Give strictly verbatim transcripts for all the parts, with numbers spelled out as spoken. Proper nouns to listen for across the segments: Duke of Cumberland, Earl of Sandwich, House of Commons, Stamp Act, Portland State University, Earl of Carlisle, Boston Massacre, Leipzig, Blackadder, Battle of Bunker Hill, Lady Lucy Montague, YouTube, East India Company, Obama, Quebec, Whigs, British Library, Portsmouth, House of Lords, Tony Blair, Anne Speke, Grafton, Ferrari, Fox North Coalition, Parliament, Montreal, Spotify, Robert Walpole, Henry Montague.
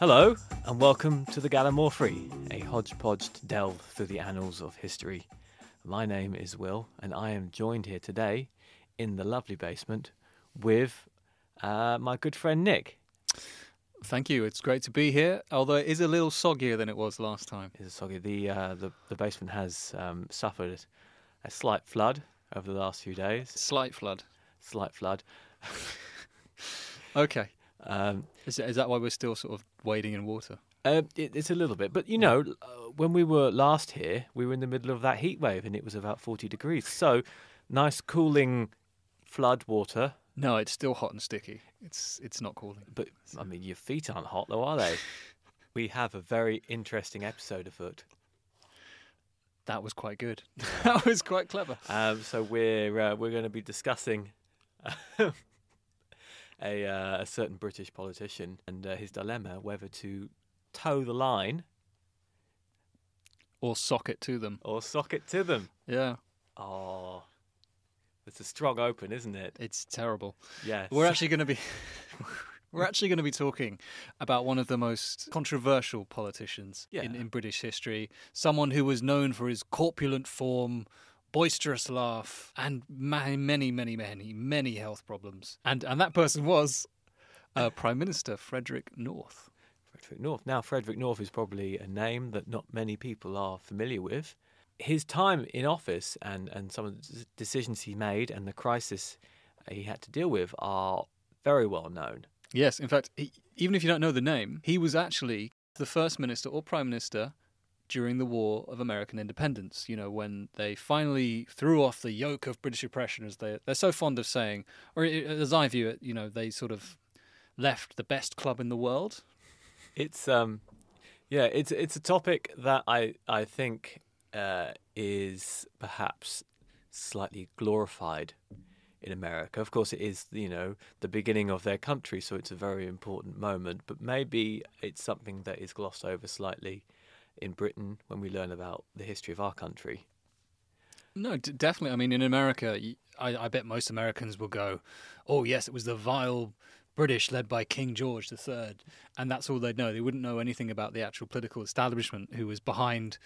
Hello, and welcome to the Gallimore Free, a hodgepodge delve through the annals of history. My name is Will, and I am joined here today in the lovely basement with uh, my good friend Nick. Thank you. It's great to be here, although it is a little soggier than it was last time. It is soggy. The, uh, the, the basement has um, suffered a slight flood over the last few days. Slight flood? Slight flood. Okay. Um, is, is that why we're still sort of wading in water? Uh, it, it's a little bit. But, you know, uh, when we were last here, we were in the middle of that heat wave and it was about forty degrees. So nice cooling flood water. No, it's still hot and sticky. It's it's not cooling. But, I mean, your feet aren't hot, though, are they? We have a very interesting episode afoot. That was quite good. That was quite clever. Um, so we're, uh, we're going to be discussing... A, uh, a certain British politician and uh, his dilemma whether to toe the line or sock it to them. Or sock it to them. Yeah. Oh, it's a strong open, isn't it? It's terrible. Yes. We're actually going to be we're actually going to be talking about one of the most controversial politicians yeah. in, in British history. Someone who was known for his corpulent form, boisterous laugh, and many, many, many, many, many health problems. And and that person was uh, Prime Minister Frederick North. Frederick North. Now, Frederick North is probably a name that not many people are familiar with. His time in office and, and some of the decisions he made and the crisis he had to deal with are very well known. Yes, in fact, he, even if you don't know the name, he was actually the first minister or prime minister during the War of American Independence, you know, when they finally threw off the yoke of British oppression, as they, they're so fond of saying, or as I view it, you know, they sort of left the best club in the world. It's, um, yeah, it's it's a topic that I, I think uh, is perhaps slightly glorified in America. Of course, it is, you know, the beginning of their country, so it's a very important moment, but maybe it's something that is glossed over slightly in Britain when we learn about the history of our country. No, d- definitely. I mean, in America, I, I bet most Americans will go, oh, yes, it was the vile British led by King George the Third. And that's all they'd know. They wouldn't know anything about the actual political establishment who was behind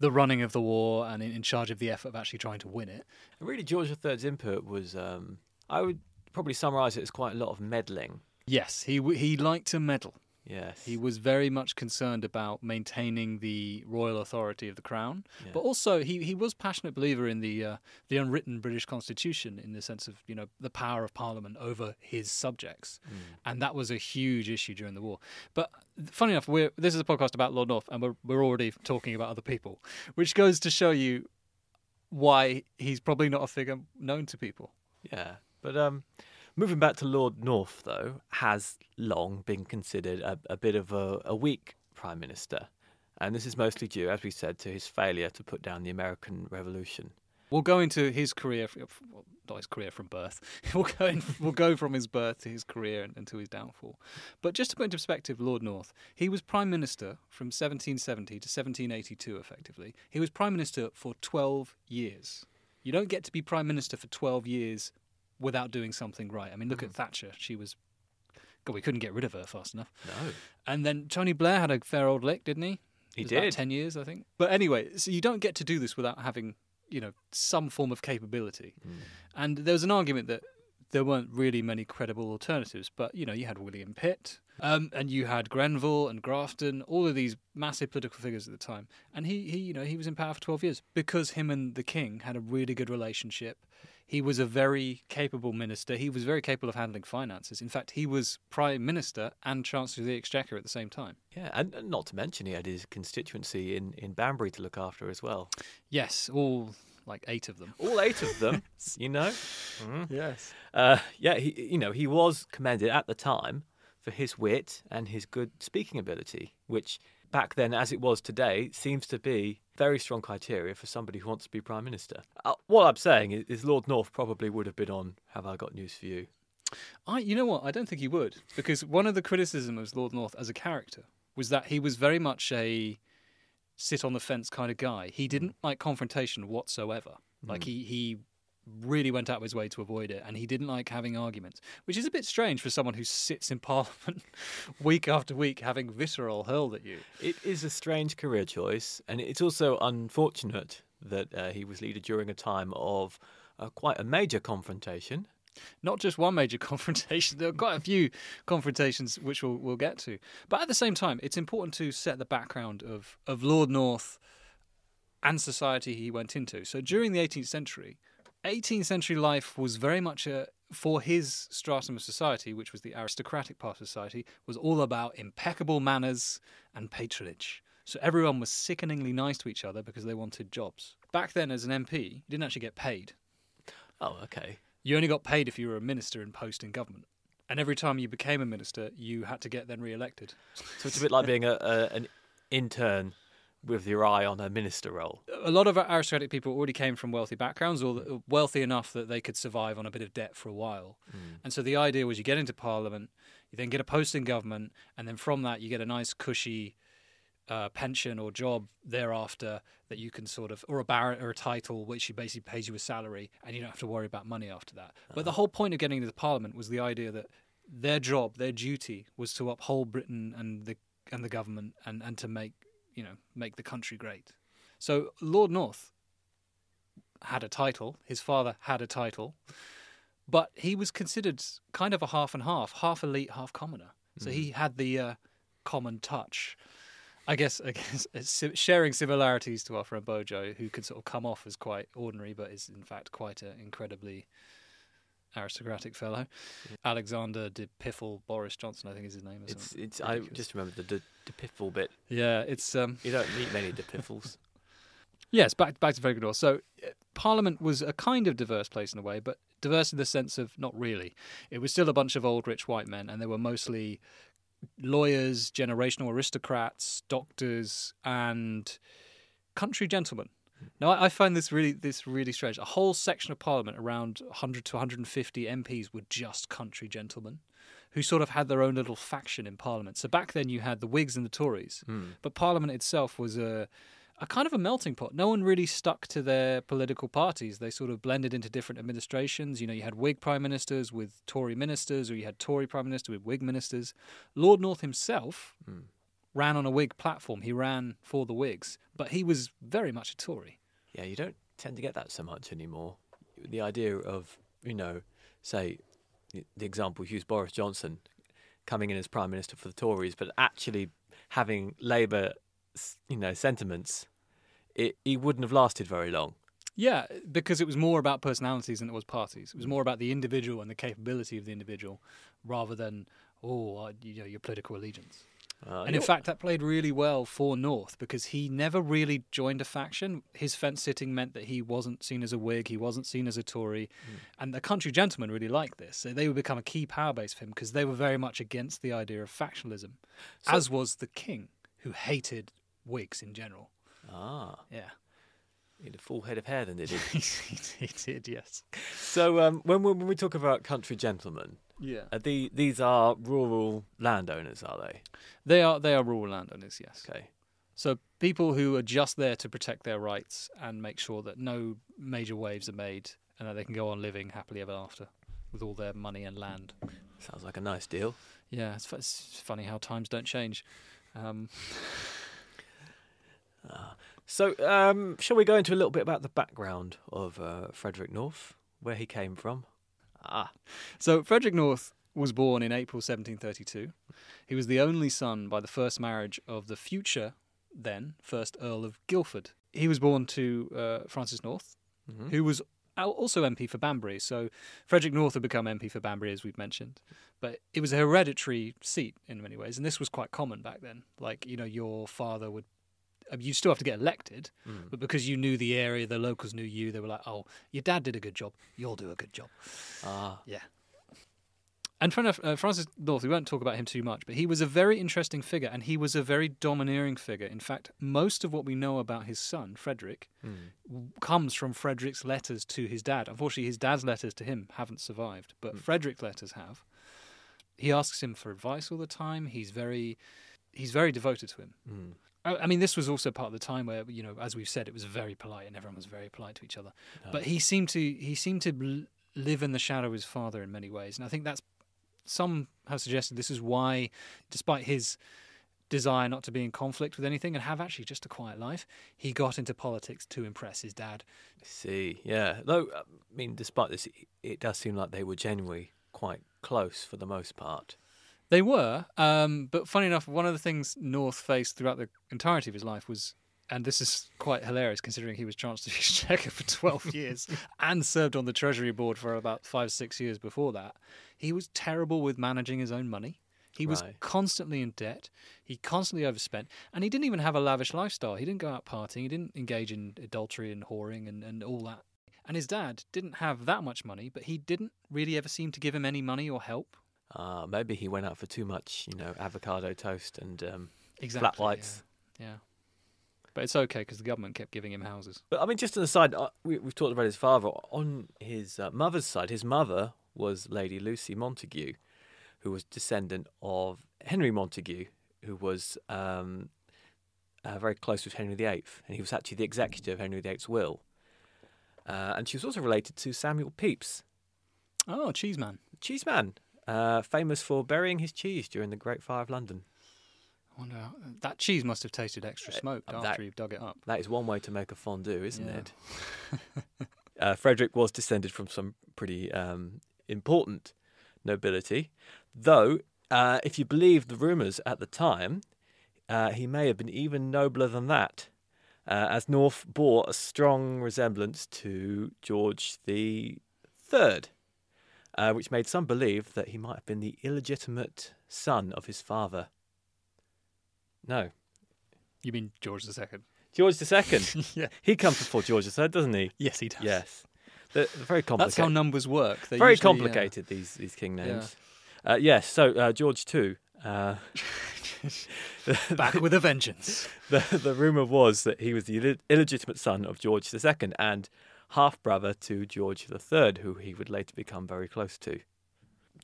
the running of the war and in, in charge of the effort of actually trying to win it. And really, George the Third's input was, um, I would probably summarise it as quite a lot of meddling. Yes, he he liked to meddle. Yes. He was very much concerned about maintaining the royal authority of the crown, yeah. but also he, he was a passionate believer in the uh, the unwritten British constitution in the sense of, you know, the power of Parliament over his subjects. Mm. And that was a huge issue during the war. But funny enough, we're, this is a podcast about Lord North and we're, we're already talking about other people, which goes to show you why he's probably not a figure known to people. Yeah, but... um. Moving back to Lord North, though, has long been considered a, a bit of a, a weak Prime Minister. And this is mostly due, as we said, to his failure to put down the American Revolution. We'll go into his career, well, not his career from birth. We'll go, in, we'll go from his birth to his career and, and to his downfall. But just to put into perspective, Lord North, he was Prime Minister from seventeen seventy to seventeen eighty-two, effectively. He was Prime Minister for twelve years. You don't get to be Prime Minister for twelve years without doing something right. I mean, look mm. at Thatcher. She was... God, we couldn't get rid of her fast enough. No. And then Tony Blair had a fair old lick, didn't he? He did. About ten years, I think. But anyway, so you don't get to do this without having, you know, some form of capability. Mm. And there was an argument that there weren't really many credible alternatives, but, you know, you had William Pitt, um, and you had Grenville and Grafton, all of these massive political figures at the time. And he, he, you know, he was in power for twelve years because him and the king had a really good relationship. He was a very capable minister. He was very capable of handling finances. In fact, he was Prime Minister and Chancellor of the Exchequer at the same time. Yeah, and, and not to mention he had his constituency in, in Banbury to look after as well. Yes, all like eight of them. All eight of them, you know? Mm. Yes. Uh, yeah, he, you know, he was commended at the time for his wit and his good speaking ability, which back then, as it was today, seems to be very strong criteria for somebody who wants to be Prime Minister. Uh, what I'm saying is, is Lord North probably would have been on Have I Got News For You? I, you know what? I don't think he would, because one of the criticisms of Lord North as a character was that he was very much a sit-on-the-fence kind of guy. He didn't like confrontation whatsoever. Mm. Like, he, he really went out of his way to avoid it, and he didn't like having arguments, which is a bit strange for someone who sits in Parliament week after week having vitriol hurled at you. It is a strange career choice, and it's also unfortunate that uh, he was leader during a time of uh, quite a major confrontation. Not just one major confrontation, there are quite a few confrontations which we'll, we'll get to. But at the same time, it's important to set the background of, of Lord North and society he went into. So during the eighteenth century, eighteenth century life was very much a, for his stratum of society, which was the aristocratic part of society, was all about impeccable manners and patronage. So everyone was sickeningly nice to each other because they wanted jobs. Back then, as an M P, you didn't actually get paid. Oh, okay. You only got paid if you were a minister in post in government. And every time you became a minister, you had to get then re-elected. So it's a bit like being a, a, an intern with your eye on a minister role. A lot of aristocratic people already came from wealthy backgrounds, or wealthy enough that they could survive on a bit of debt for a while. Mm. And so the idea was you get into Parliament, you then get a post in government, and then from that you get a nice cushy Uh, pension or job thereafter that you can sort of, or a baron or a title, which you basically pays you a salary, and you don't have to worry about money after that. Uh-huh. But the whole point of getting into the Parliament was the idea that their job, their duty, was to uphold Britain and the and the government and and to make you know make the country great. So Lord North had a title. His father had a title, but he was considered kind of a half and half, half elite, half commoner. Mm-hmm. So he had the uh, common touch. I guess, I guess sharing similarities to our friend Bojo, who can sort of come off as quite ordinary, but is in fact quite an incredibly aristocratic fellow. Yeah. Alexander de Piffle, Boris Johnson, I think is his name. Or it's, it's, I just remember the de, de Piffle bit. Yeah, it's... Um... You don't meet many de Piffles. Yes, back, back to Frederick North. So uh, Parliament was a kind of diverse place in a way, but diverse in the sense of not really. It was still a bunch of old rich white men, and they were mostly lawyers, generational aristocrats, doctors, and country gentlemen. Now, I find this really this really strange. A whole section of Parliament, around one hundred to one hundred fifty M Ps, were just country gentlemen who sort of had their own little faction in Parliament. So back then you had the Whigs and the Tories, mm. but Parliament itself was a, a kind of a melting pot. No one really stuck to their political parties. They sort of blended into different administrations. You know, you had Whig prime ministers with Tory ministers, or you had Tory prime minister with Whig ministers. Lord North himself mm. ran on a Whig platform. He ran for the Whigs, but he was very much a Tory. Yeah, you don't tend to get that so much anymore. The idea of, you know, say, the example, Hugh Boris Johnson coming in as prime minister for the Tories, but actually having Labour, you know, sentiments, it, he wouldn't have lasted very long. Yeah, because it was more about personalities than it was parties. It was more about the individual and the capability of the individual rather than, oh, you know, your political allegiance. Uh, and in fact, that played really well for North because he never really joined a faction. His fence-sitting meant that he wasn't seen as a Whig, he wasn't seen as a Tory. Mm. And the country gentlemen really liked this. So they would become a key power base for him because they were very much against the idea of factionalism, so, as was the king, who hated Whigs in general. Ah. Yeah. He had a full head of hair then, did he? He did, yes. So um, when, when we talk about country gentlemen, yeah, are the, these are rural landowners, are they? They are, they are rural landowners, yes. Okay. So people who are just there to protect their rights and make sure that no major waves are made and that they can go on living happily ever after with all their money and land. Sounds like a nice deal. Yeah, it's, it's funny how times don't change. Um. Uh, so, um, shall we go into a little bit about the background of uh, Frederick North, where he came from? Ah, so Frederick North was born in April seventeen thirty-two. He was the only son by the first marriage of the future, then first Earl of Guildford. He was born to uh, Francis North, mm-hmm. who was also M P for Banbury. So Frederick North had become M P for Banbury, as we've mentioned. But it was a hereditary seat in many ways, and this was quite common back then. Like, you know, your father would... You still have to get elected, mm. but because you knew the area, the locals knew you, they were like, oh, your dad did a good job, you'll do a good job. Ah. Yeah. And Francis North, we won't talk about him too much, but he was a very interesting figure, and he was a very domineering figure. In fact, most of what we know about his son, Frederick, mm. comes from Frederick's letters to his dad. Unfortunately, his dad's letters to him haven't survived, but mm. Frederick's letters have. He asks him for advice all the time. He's very, he's very devoted to him. Mm. I mean, this was also part of the time where, you know, as we've said, it was very polite and everyone was very polite to each other. No. But he seemed to he seemed to live in the shadow of his father in many ways, and I think that's some have suggested this is why, despite his desire not to be in conflict with anything and have actually just a quiet life, he got into politics to impress his dad. I see, yeah. Though, I mean, despite this, it does seem like they were genuinely quite close for the most part. They were, um, but funny enough, one of the things North faced throughout the entirety of his life was, and this is quite hilarious considering he was Chancellor of the Exchequer for twelve years and served on the Treasury Board for about five, six years before that, he was terrible with managing his own money. He was right. constantly in debt. He constantly overspent. And he didn't even have a lavish lifestyle. He didn't go out partying. He didn't engage in adultery and whoring and, and all that. And his dad didn't have that much money, but he didn't really ever seem to give him any money or help. Uh, maybe he went out for too much, you know, avocado toast and um, exactly, flat whites. Yeah. yeah. But it's okay because the government kept giving him houses. But I mean, just on the side, uh, we, we've talked about his father. On his uh, mother's side, his mother was Lady Lucy Montague, who was descendant of Henry Montague, who was um, uh, very close with Henry the Eighth, and he was actually the executor of Henry the Eighth's will. Uh, and she was also related to Samuel Pepys. Oh, Cheeseman. Cheeseman, uh, famous for burying his cheese during the Great Fire of London. I wonder how, that cheese must have tasted extra smoked uh, that, after you've dug it up. That is one way to make a fondue, isn't yeah. it? uh, Frederick was descended from some pretty um, important nobility, though uh, if you believe the rumours at the time, uh, he may have been even nobler than that, uh, as North bore a strong resemblance to George the Third, uh, which made some believe that he might have been the illegitimate son of his father. No. You mean George the Second? George the Second. yeah. He comes before George the Third, doesn't he? Yes, he does. Yes. They're, they're very complicated. That's how numbers work. They're very usually, complicated, yeah. these these king names. Yeah. Uh, yes, so uh, George the Second. Uh, Back with a vengeance. The, the rumour was that he was the Ill illegitimate son of George the Second and half-brother to George the Third, who he would later become very close to.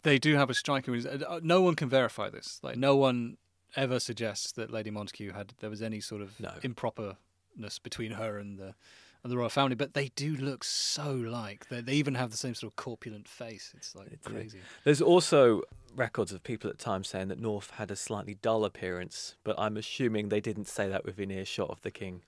They do have a striking... Uh, no one can verify this. Like, no one ever suggests that Lady Montague had... There was any sort of no. improperness between her and the... the royal family, but they do look so like. They, they even have the same sort of corpulent face. It's like it's crazy. It. There's also records of people at times saying that North had a slightly dull appearance, but I'm assuming they didn't say that within earshot of the king.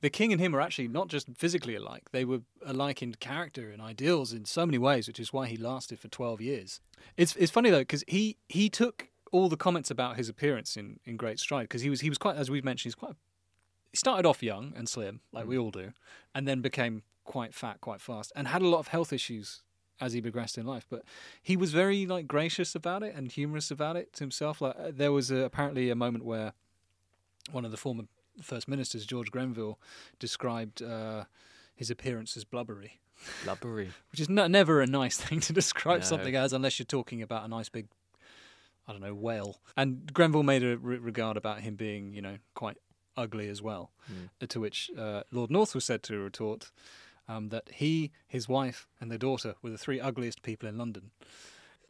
The king and him are actually not just physically alike. They were alike in character and ideals in so many ways, which is why he lasted for twelve years. It's it's funny, though, because he, he took all the comments about his appearance in, in great stride, because he was, he was quite, as we've mentioned, he's quite... He started off young and slim, like we all do, and then became quite fat quite fast and had a lot of health issues as he progressed in life. But he was very like gracious about it and humorous about it to himself. Like there was a, apparently a moment where one of the former first ministers, George Grenville, described uh, his appearance as blubbery. Blubbery. Which is no, never a nice thing to describe no. something as unless you're talking about a nice big, I don't know, whale. And Grenville made a re regard about him being, you know, quite... ugly as well, mm. to which uh, Lord North was said to retort um, that he, his wife and their daughter were the three ugliest people in London.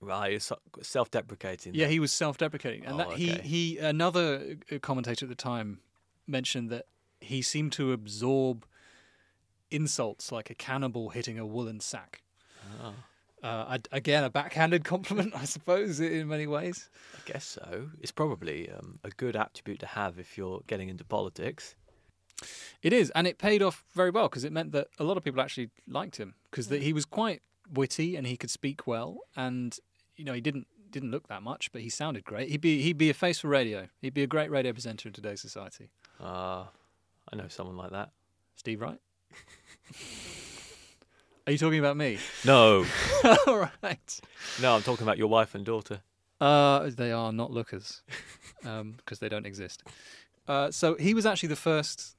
Right, so self-deprecating. Yeah, he was self-deprecating. And oh, that okay. he, he, another commentator at the time mentioned that he seemed to absorb insults like a cannibal hitting a woolen sack. Oh. Uh, again, a backhanded compliment, I suppose, in many ways. I guess so. It's probably um, a good attribute to have if you're getting into politics. It is, and it paid off very well because it meant that a lot of people actually liked him because yeah. he was quite witty and he could speak well. And you know, he didn't didn't look that much, but he sounded great. He'd be he'd be a face for radio. He'd be a great radio presenter in today's society. Ah, uh, I know someone like that. Steve Wright. Are you talking about me? No. All right. No, I'm talking about your wife and daughter. Uh, they are not lookers because um, they don't exist. Uh, so he was actually the first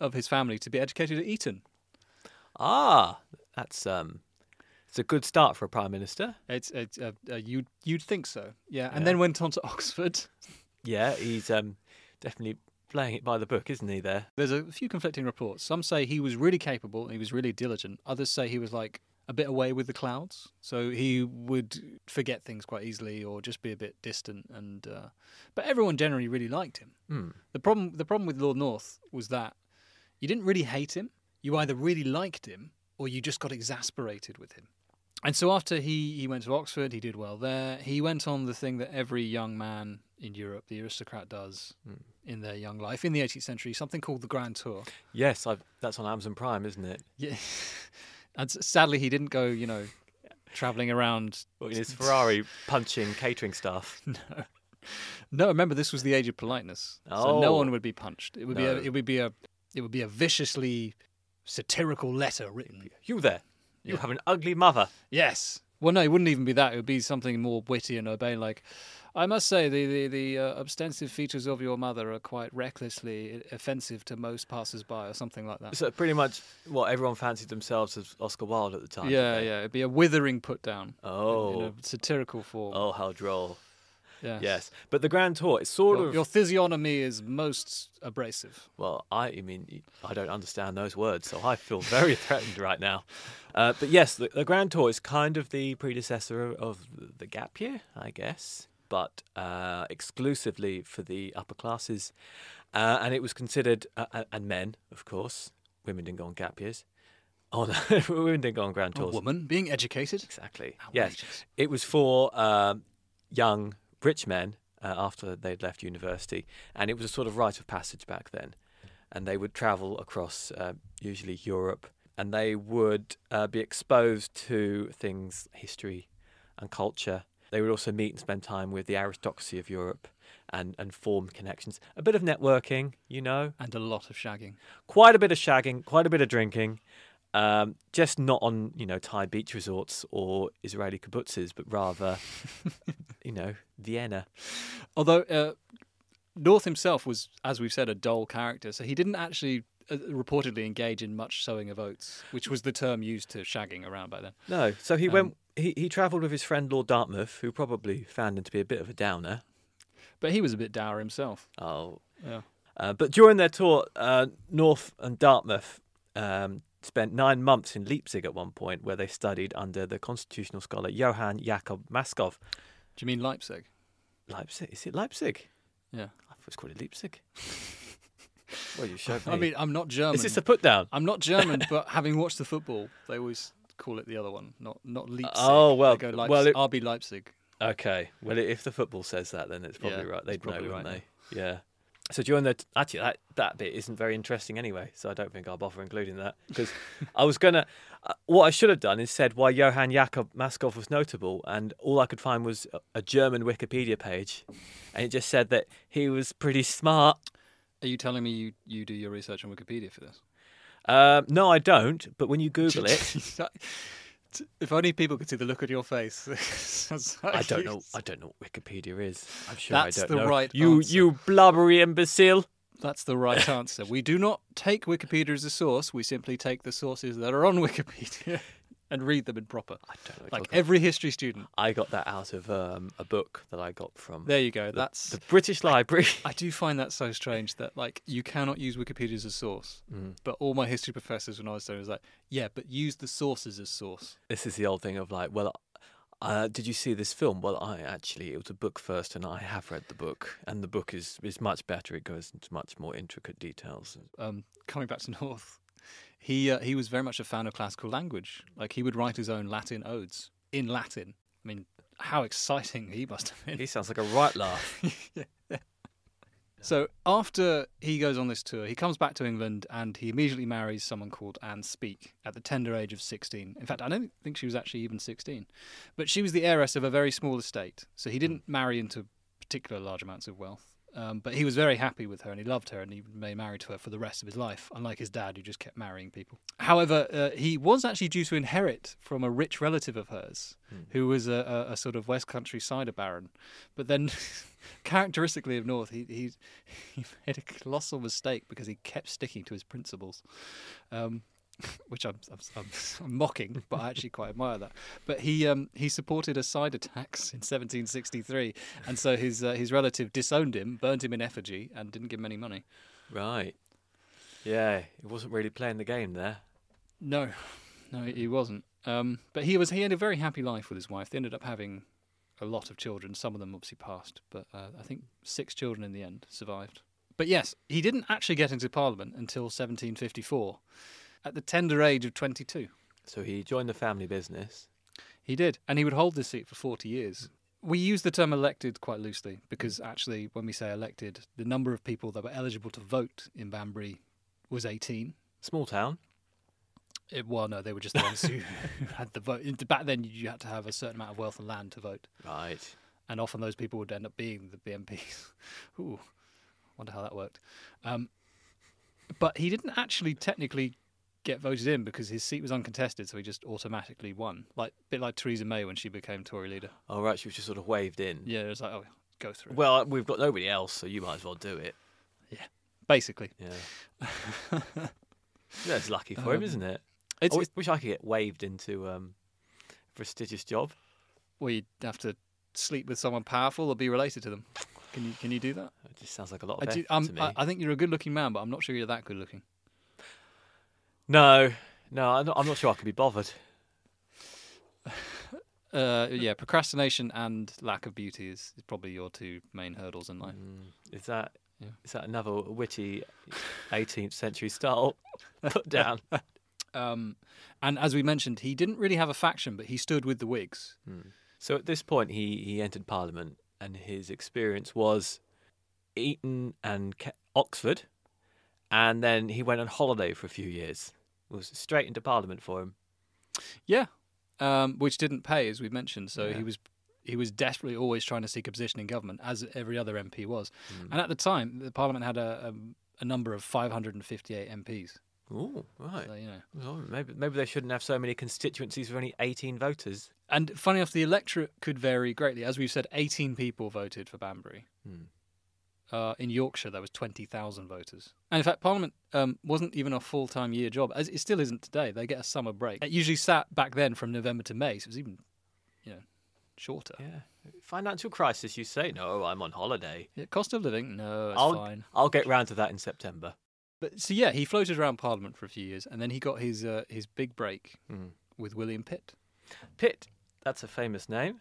of his family to be educated at Eton. Ah, that's um, it's a good start for a prime minister. It's, it's uh, uh, you'd you'd think so, yeah. And yeah. then went on to Oxford. Yeah, he's um, definitely. Playing it by the book, isn't he, there? There's a few conflicting reports. Some say he was really capable and he was really diligent. Others say he was like a bit away with the clouds. So he would forget things quite easily or just be a bit distant. And uh, but everyone generally really liked him. Mm. The problem the problem with Lord North was that you didn't really hate him. You either really liked him or you just got exasperated with him. And so after he, he went to Oxford, he did well there. He went on the thing that every young man in Europe, the aristocrat, does mm. in their young life in the eighteenth century, something called the Grand Tour. Yes, I've, that's on Amazon Prime, isn't it? Yeah. And sadly, he didn't go, you know, travelling around... Well, in his Ferrari punching catering staff. No. No, remember, this was the age of politeness. Oh. So no one would be punched. It would no. be a, it would be a it would be a viciously satirical letter written. You there. You have an ugly mother. Yes. Well, no, it wouldn't even be that. It would be something more witty and urbane, like, I must say the, the, the uh, ostensive features of your mother are quite recklessly offensive to most passers-by, or something like that. So pretty much what everyone fancied themselves as Oscar Wilde at the time. Yeah, yeah. It would be a withering put-down. Oh. In, in a satirical form. Oh, how droll. Yes. Yes. But the Grand Tour, it's sort your, of... Your physiognomy is most abrasive. Well, I, I mean, I don't understand those words, so I feel very threatened right now. Uh, but yes, the, the Grand Tour is kind of the predecessor of the gap year, I guess, but uh, exclusively for the upper classes. Uh, and it was considered, uh, and men, of course. Women didn't go on gap years. Oh, no, women didn't go on Grand Tours. A woman being educated? Exactly. Outrageous. Yes. It was for um, young... rich men uh, after they'd left university, and it was a sort of rite of passage back then, and they would travel across uh, usually Europe, and they would uh, be exposed to things, history and culture. They would also meet and spend time with the aristocracy of Europe and, and form connections. A bit of networking, you know. And a lot of shagging. Quite a bit of shagging, quite a bit of drinking. Um, just not on, you know, Thai beach resorts or Israeli kibbutzes, but rather, you know, Vienna. Although uh, North himself was, as we've said, a dull character, so he didn't actually uh, reportedly engage in much sowing of oats, which was the term used to shagging around by then. No, so he um, went. He, he travelled with his friend Lord Dartmouth, who probably found him to be a bit of a downer. But he was a bit dour himself. Oh. Yeah. Uh, but during their tour, uh, North and Dartmouth... Um, spent nine months in Leipzig at one point, where they studied under the constitutional scholar Johann Jakob Maskov. Do you mean Leipzig? Leipzig? Is it Leipzig? Yeah. I thought it was called Leipzig. Well, you showed me. I mean, I'm not German. Is this a put-down? I'm not German, but having watched the football, they always call it the other one, not not Leipzig. Oh, well. They go Leipzig, well, it, R B Leipzig. Okay. Well, if the football says that, then it's probably yeah, right. They'd probably know, right, wouldn't they? Yeah. So during the... T actually, that, that bit isn't very interesting anyway, so I don't think I'll bother including that. Because I was going to... Uh, what I should have done is said why Johann Jakob Maskov was notable, and all I could find was a, a German Wikipedia page, and it just said that he was pretty smart. Are you telling me you, you do your research on Wikipedia for this? Um, no, I don't, but when you Google it... If only people could see the look on your face. I don't know. I don't know what Wikipedia is. I'm sure I don't know. That's the right answer. You, you blubbery imbecile. That's the right answer. We do not take Wikipedia as a source. We simply take the sources that are on Wikipedia and read them in proper. I don't know. Like every history student. I got that out of um, a book that I got from. There you go. The, that's the British Library. I, I do find that so strange that like you cannot use Wikipedia as a source. Mm. But all my history professors when I was there was like, yeah, but use the sources as source. This is the old thing of like, well, uh, did you see this film? Well, I actually it was a book first, and I have read the book, and the book is is much better. It goes into much more intricate details. Um, coming back to North. He uh, he was very much a fan of classical language. Like he would write his own Latin odes in Latin. I mean, how exciting he must have been! He sounds like a right laugh. Yeah. Yeah. So after he goes on this tour, he comes back to England and he immediately marries someone called Anne Speke at the tender age of sixteen. In fact, I don't think she was actually even sixteen, but she was the heiress of a very small estate. So he didn't marry into particular large amounts of wealth. Um, but he was very happy with her and he loved her and he remained married to her for the rest of his life, unlike his dad who just kept marrying people. However, uh, he was actually due to inherit from a rich relative of hers mm. who was a, a, a sort of West Country cider baron. But then, characteristically of North, he, he, he made a colossal mistake because he kept sticking to his principles, um, which I'm, I'm, I'm, I'm mocking, but I actually quite admire that. But he um, he supported a cider tax in seventeen sixty-three, and so his uh, his relative disowned him, burned him in effigy, and didn't give him any money. Right. Yeah, he wasn't really playing the game there. No, no, he wasn't. Um, but he was he had a very happy life with his wife. They ended up having a lot of children. Some of them obviously passed, but uh, I think six children in the end survived. But yes, he didn't actually get into Parliament until seventeen fifty-four, at the tender age of twenty-two. So he joined the family business. He did, and he would hold this seat for forty years. We use the term elected quite loosely, because actually when we say elected, the number of people that were eligible to vote in Banbury was eighteen. Small town. It, well, no, they were just the ones who had the vote. Back then, you had to have a certain amount of wealth and land to vote. Right. And often those people would end up being the M Ps. Ooh, wonder how that worked. Um, but he didn't actually technically get voted in because his seat was uncontested, so he just automatically won. Like a bit like Theresa May when she became Tory leader. Oh, right, she was just sort of waved in. Yeah, it was like, oh, go through. Well, we've got nobody else, so you might as well do it. Yeah, basically. Yeah. That's lucky for um, him, isn't it? It's, I wish I could get waved into um, a prestigious job. Well, you'd have to sleep with someone powerful or be related to them. Can you can you do that? It just sounds like a lot of effort um, to me. I, I think you're a good-looking man, but I'm not sure you're that good-looking. No, no, I'm not, I'm not sure I could be bothered. uh, yeah, procrastination and lack of beauty is, is probably your two main hurdles in life. Mm, is that... Yeah. Is that another witty eighteenth century style put down? um, and as we mentioned, he didn't really have a faction, but he stood with the Whigs. Hmm. So at this point, he, he entered Parliament, and his experience was Eton and Ke- Oxford, and then he went on holiday for a few years. It was straight into Parliament for him. Yeah, um, which didn't pay, as we mentioned, so yeah. he was... He was desperately always trying to seek a position in government, as every other M P was. Mm. And at the time, the Parliament had a, a, a number of five hundred fifty-eight M Ps. Oh, right. So, you know. Well, maybe, maybe they shouldn't have so many constituencies for only eighteen voters. And funny enough, the electorate could vary greatly. As we've said, eighteen people voted for Banbury. Mm. Uh, in Yorkshire, there was twenty thousand voters. And in fact, Parliament um, wasn't even a full-time year job, as it still isn't today. They get a summer break. It usually sat back then from November to May, so it was even, you know... shorter. Yeah. Financial crisis, you say? No, I'm on holiday. Yeah, cost of living? No, it's I'll, fine. I'll get round to that in September. But so yeah, he floated around Parliament for a few years, and then he got his uh, his big break mm. with William Pitt. Pitt, that's a famous name.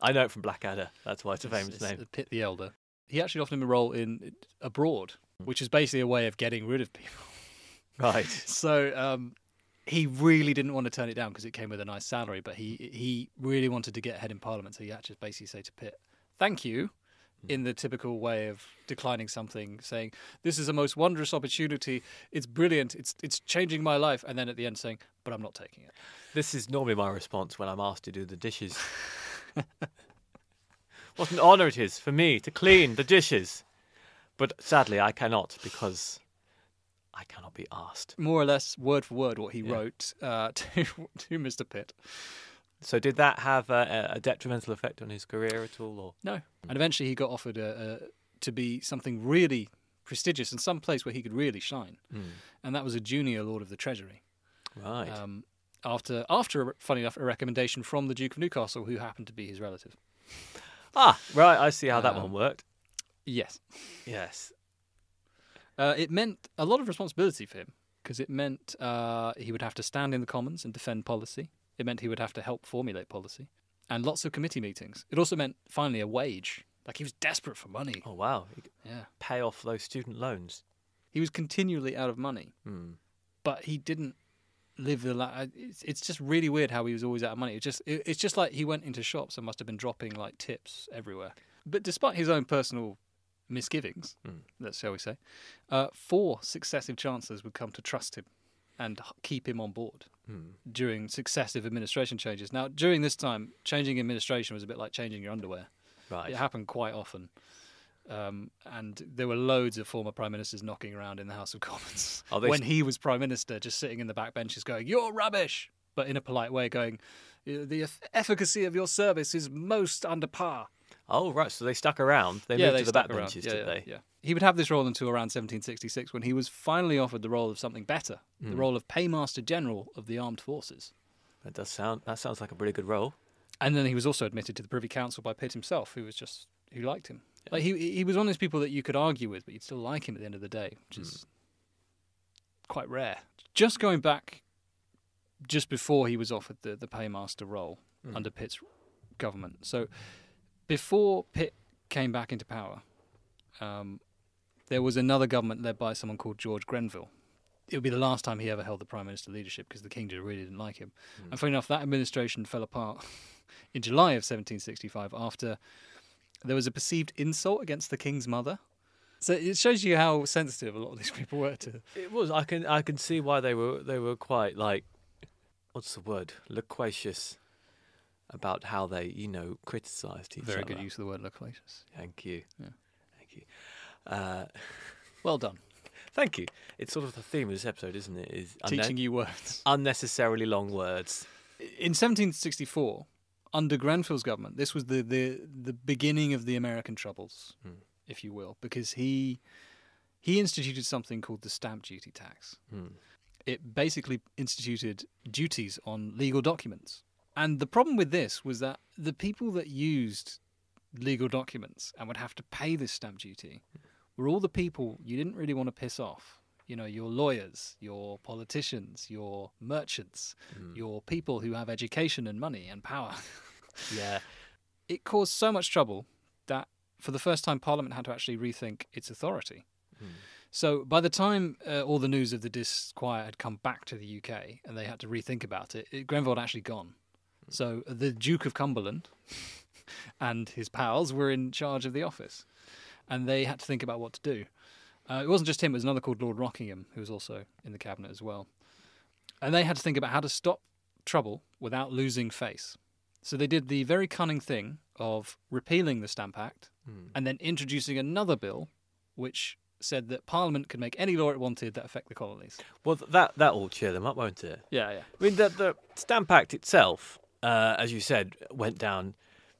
I know it from Blackadder. That's why it's a famous it's, it's name. Pitt the Elder. He actually offered him a role in abroad, mm. which is basically a way of getting rid of people. Right. So. Um, He really didn't want to turn it down because it came with a nice salary, but he he really wanted to get ahead in Parliament, so he had to basically say to Pitt, thank you, in the typical way of declining something, saying, this is a most wondrous opportunity, it's brilliant, it's it's changing my life, and then at the end saying, but I'm not taking it. This is normally my response when I'm asked to do the dishes. What an honour it is for me to clean the dishes. But sadly, I cannot because... I cannot be asked. More or less, word for word, what he yeah. wrote uh, to to Mister Pitt. So did that have a, a detrimental effect on his career at all? Or? No. And eventually he got offered a, a, to be something really prestigious and some place where he could really shine. Mm. And that was a junior Lord of the Treasury. Right. Um, after, after, funny enough, a recommendation from the Duke of Newcastle, who happened to be his relative. Ah, right. I see how that um, one worked. Yes. Yes. Uh, it meant a lot of responsibility for him because it meant uh, he would have to stand in the Commons and defend policy. It meant he would have to help formulate policy and lots of committee meetings. It also meant, finally, a wage. Like, he was desperate for money. Oh, wow. He could yeah. pay off those student loans. He was continually out of money, mm. but he didn't live the life. It's, it's just really weird how he was always out of money. It just, it, it's just like he went into shops and must have been dropping, like, tips everywhere. But despite his own personal... misgivings, mm. that's shall we say, uh, four successive chancellors would come to trust him and keep him on board mm. during successive administration changes. Now, during this time, changing administration was a bit like changing your underwear. Right. It happened quite often. Um, and there were loads of former prime ministers knocking around in the House of Commons oh, when st- he was prime minister, just sitting in the back benches going, you're rubbish, but in a polite way going, the eff- efficacy of your service is most under par. Oh, right, so they stuck around. They yeah, moved they to the backbenches, yeah, did yeah, they? Yeah. He would have this role until around seventeen sixty-six when he was finally offered the role of something better, mm. the role of Paymaster General of the Armed Forces. That does sound. That sounds like a pretty good role. And then he was also admitted to the Privy Council by Pitt himself, who was just who liked him. Yeah. Like he he was one of those people that you could argue with, but you'd still like him at the end of the day, which mm. is quite rare. Just going back just before he was offered the, the paymaster role mm. under Pitt's government. So before Pitt came back into power, um, there was another government led by someone called George Grenville. It would be the last time he ever held the prime minister leadership because the king really didn't like him. Mm. And funny enough, that administration fell apart in July of seventeen sixty-five after there was a perceived insult against the king's mother. So it shows you how sensitive a lot of these people were to. It was. I can I can see why they were they were quite like, what's the word? Loquacious about how they, you know, criticised each other. Very good use of the word loquacious. Thank you. Yeah. Thank you. Uh, well done. Thank you. It's sort of the theme of this episode, isn't it? Is teaching you words. Unnecessarily long words. In seventeen sixty-four, under Grenville's government, this was the, the, the beginning of the American Troubles, mm. if you will, because he he instituted something called the stamp duty tax. Mm. It basically instituted duties on legal documents. And the problem with this was that the people that used legal documents and would have to pay this stamp duty were all the people you didn't really want to piss off. You know, your lawyers, your politicians, your merchants, mm. your people who have education and money and power. Yeah. It caused so much trouble that for the first time Parliament had to actually rethink its authority. Mm. So by the time uh, all the news of the disquiet had come back to the U K and they had to rethink about it, it Grenville had actually gone. Mm. So the Duke of Cumberland and his pals were in charge of the office. And they had to think about what to do. Uh, it wasn't just him, it was another called Lord Rockingham, who was also in the cabinet as well. And they had to think about how to stop trouble without losing face. So they did the very cunning thing of repealing the Stamp Act mm. and then introducing another bill which said that Parliament could make any law it wanted that affect the colonies. Well, that that will cheer them up, won't it? Yeah, yeah. I mean, the, the Stamp Act itself, uh, as you said, went down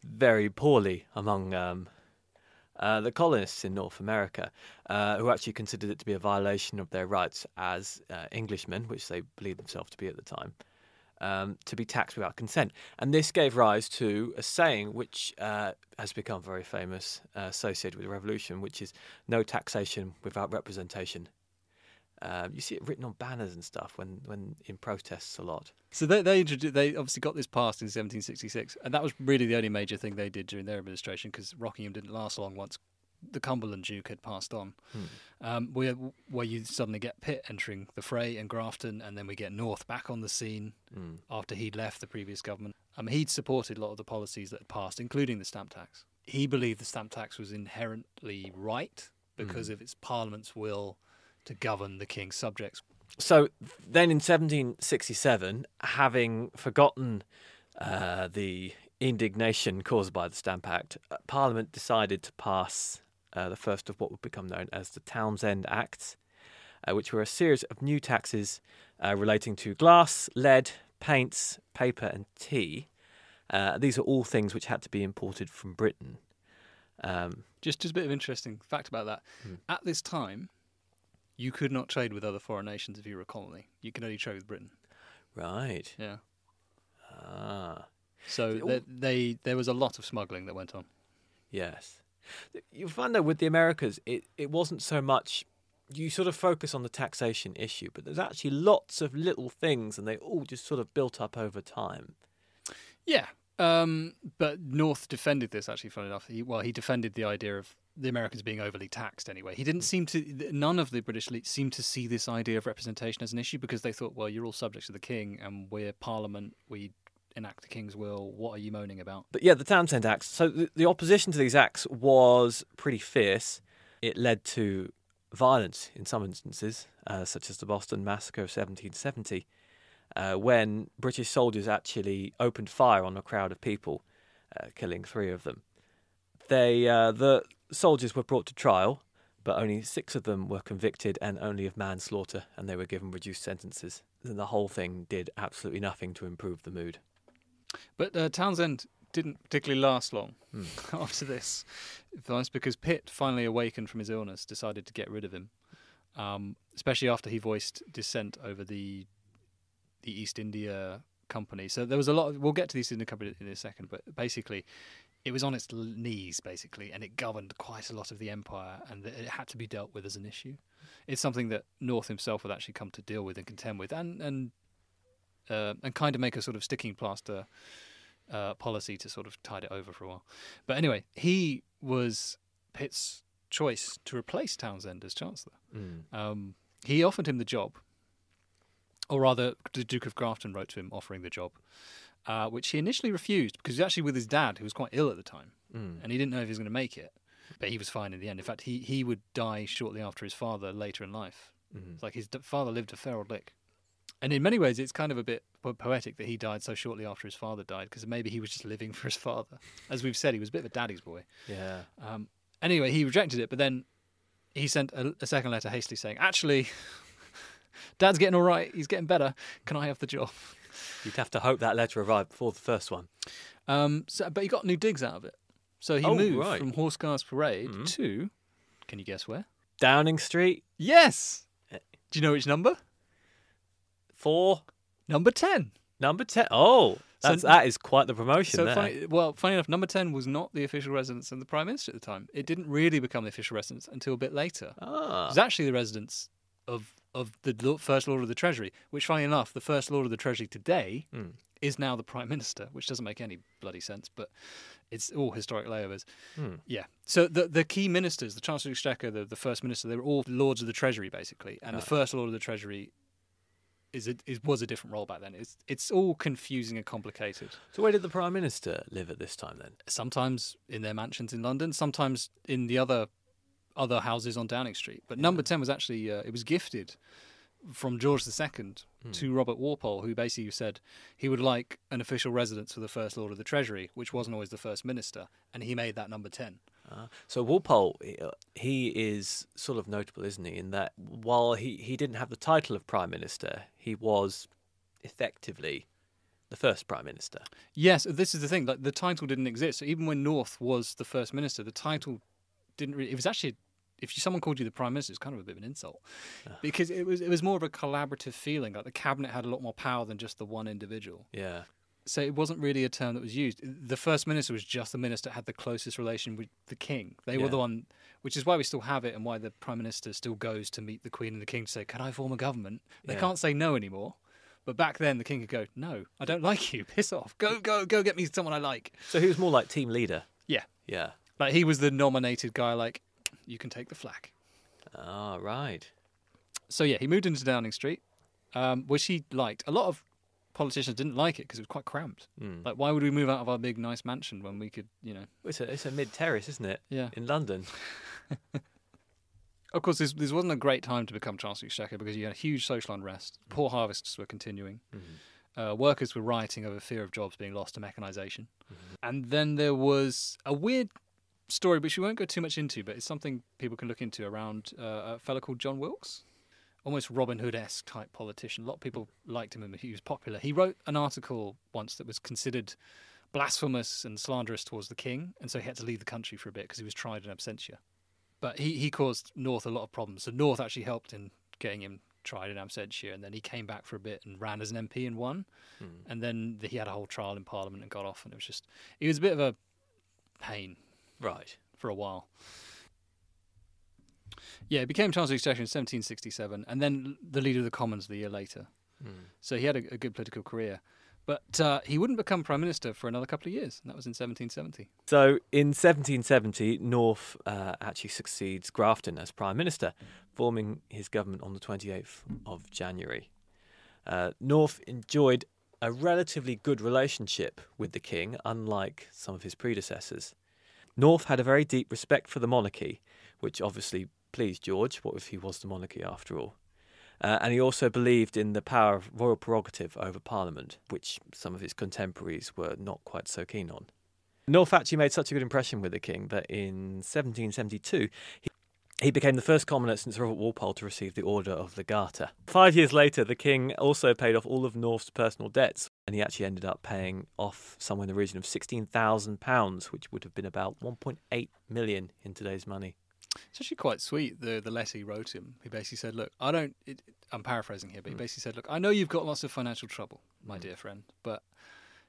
very poorly among... Um, Uh, the colonists in North America, uh, who actually considered it to be a violation of their rights as uh, Englishmen, which they believed themselves to be at the time, um, to be taxed without consent. And this gave rise to a saying which uh, has become very famous, uh, associated with the Revolution, which is no taxation without representation. Um, you see it written on banners and stuff when, when in protests a lot. So they they, they obviously got this passed in seventeen sixty-six, and that was really the only major thing they did during their administration because Rockingham didn't last long once the Cumberland Duke had passed on. Hmm. Um, where, where you suddenly get Pitt entering the fray and Grafton, and then we get North back on the scene hmm. after he'd left the previous government. Um, he'd supported a lot of the policies that had passed, including the stamp tax. He believed the stamp tax was inherently right because hmm. of its Parliament's will to govern the king's subjects. So then in seventeen sixty-seven, having forgotten uh, the indignation caused by the Stamp Act, Parliament decided to pass uh, the first of what would become known as the Townsend Acts, uh, which were a series of new taxes uh, relating to glass, lead, paints, paper and tea. Uh, these are all things which had to be imported from Britain. Um, just, just a bit of interesting fact about that. Hmm. At this time, you could not trade with other foreign nations if you were a colony. You could only trade with Britain. Right. Yeah. Ah. So they, they there was a lot of smuggling that went on. Yes. You find that with the Americas, it, it wasn't so much... You sort of focus on the taxation issue, but there's actually lots of little things, and they all just sort of built up over time. Yeah. Um, but North defended this, actually, funny enough. He, well, he defended the idea of the Americans being overly taxed anyway. He didn't seem to, none of the British elite seemed to see this idea of representation as an issue because they thought, well, you're all subjects of the king and we're Parliament, we enact the king's will, what are you moaning about? But yeah, the Townsend Acts. So the, the opposition to these acts was pretty fierce. It led to violence in some instances, uh, such as the Boston Massacre of seventeen seventy, uh, when British soldiers actually opened fire on a crowd of people, uh, killing three of them. They, uh, the soldiers were brought to trial, but only six of them were convicted and only of manslaughter, and they were given reduced sentences. And the whole thing did absolutely nothing to improve the mood. But uh, Townsend didn't particularly last long mm. after this. That's because Pitt, finally awakened from his illness, decided to get rid of him, um, especially after he voiced dissent over the the East India Company. So there was a lot of, we'll get to the East India Company in a second, but basically... It was on its knees, basically, and it governed quite a lot of the empire, and it had to be dealt with as an issue. It's something that North himself would actually come to deal with and contend with, and, and uh, and kind of make a sort of sticking plaster uh, policy to sort of tide it over for a while. But anyway, he was Pitt's choice to replace Townsend as Chancellor. Mm. Um, he offered him the job, or rather the Duke of Grafton wrote to him offering the job, uh, which he initially refused because he was actually with his dad, who was quite ill at the time, mm. and he didn't know if he was going to make it. But he was fine in the end. In fact, he, he would die shortly after his father later in life. Mm-hmm. It's like his father lived a fair old lick. And in many ways, it's kind of a bit poetic that he died so shortly after his father died, because maybe he was just living for his father. As we've said, he was a bit of a daddy's boy. Yeah. Um, anyway, he rejected it, but then he sent a, a second letter hastily saying, actually, Dad's getting all right. He's getting better. Can I have the job? You'd have to hope that letter arrived before the first one. Um, so, but he got new digs out of it. So he oh, moved right. from Horse Guards Parade mm-hmm. to, can you guess where? Downing Street. Yes. Do you know which number? Four. Number ten. Number ten. Oh, that's, so, that is quite the promotion so there. Funny, well, funny enough, number ten was not the official residence of the Prime Minister at the time. It didn't really become the official residence until a bit later. Ah. It was actually the residence of, of the First Lord of the Treasury, which, funny enough, the First Lord of the Treasury today... Mm. is now the Prime Minister, which doesn't make any bloody sense, but it's all historic layovers. Hmm. Yeah. So the the key ministers, the Chancellor of the Exchequer, the, the First Minister, they were all Lords of the Treasury, basically. And oh. the First Lord of the Treasury is, a, is was a different role back then. It's, it's all confusing and complicated. So where did the Prime Minister live at this time then? Sometimes in their mansions in London, sometimes in the other other houses on Downing Street. But yeah. number ten was actually, uh, it was gifted from George the Second hmm. to Robert Walpole, who basically said he would like an official residence for the First Lord of the Treasury, which wasn't always the First Minister, and he made that number ten. Uh, so Walpole, he is sort of notable, isn't he, in that while he, he didn't have the title of Prime Minister, he was effectively the first Prime Minister. Yes, this is the thing. Like, the title didn't exist. So even when North was the First Minister, the title didn't really... It was actually... If someone called you the Prime Minister, it's kind of a bit of an insult, because it was it was more of a collaborative feeling. Like, the cabinet had a lot more power than just the one individual. Yeah. So it wasn't really a term that was used. The First Minister was just the minister that had the closest relation with the King. They yeah. were the one, which is why we still have it, and why the Prime Minister still goes to meet the Queen and the King to say, "Can I form a government?" They yeah. can't say no anymore. But back then, the King could go, "No, I don't like you. Piss off. Go, go, go. Get me someone I like." So he was more like team leader. Yeah. Yeah. Like, he was the nominated guy. Like, you can take the flak. Ah, oh, right. So, yeah, he moved into Downing Street, um, which he liked. A lot of politicians didn't like it because it was quite cramped. Mm. Like, why would we move out of our big, nice mansion when we could, you know... It's a, it's a mid-terrace, isn't it? Yeah. In London. Of course, this, this wasn't a great time to become Chancellor of the Exchequer because you had huge social unrest. Mm. Poor harvests were continuing. Mm-hmm. Uh, workers were rioting over fear of jobs being lost to mechanisation. Mm-hmm. And then there was a weird... story, which we won't go too much into, but it's something people can look into around uh, a fellow called John Wilkes, almost Robin Hood-esque type politician. A lot of people liked him and he was popular. He wrote an article once that was considered blasphemous and slanderous towards the King, and so he had to leave the country for a bit because he was tried in absentia. But he, he caused North a lot of problems. So North actually helped in getting him tried in absentia, and then he came back for a bit and ran as an M P and won. Mm. And then he had a whole trial in Parliament and got off, and it was just... It was a bit of a pain. Right. For a while. Yeah, he became Chancellor of the Exchequer in seventeen sixty-seven, and then the leader of the Commons the year later. Mm. So he had a, a good political career. But uh, he wouldn't become Prime Minister for another couple of years, and that was in seventeen seventy. So in seventeen seventy, North uh, actually succeeds Grafton as Prime Minister, forming his government on the twenty-eighth of January. Uh, North enjoyed a relatively good relationship with the King, unlike some of his predecessors. North had a very deep respect for the monarchy, which obviously pleased George. What if he was the monarchy after all? Uh, and he also believed in the power of royal prerogative over Parliament, which some of his contemporaries were not quite so keen on. North actually made such a good impression with the King that in seventeen seventy-two, he, he became the first commoner since Robert Walpole to receive the Order of the Garter. Five years later, the King also paid off all of North's personal debts. And he actually ended up paying off somewhere in the region of sixteen thousand pounds, which would have been about one point eight million in today's money. It's actually quite sweet, the, the letter he wrote him. He basically said, look, I don't... It, I'm paraphrasing here, but he basically said, look, I know you've got lots of financial trouble, my dear friend, but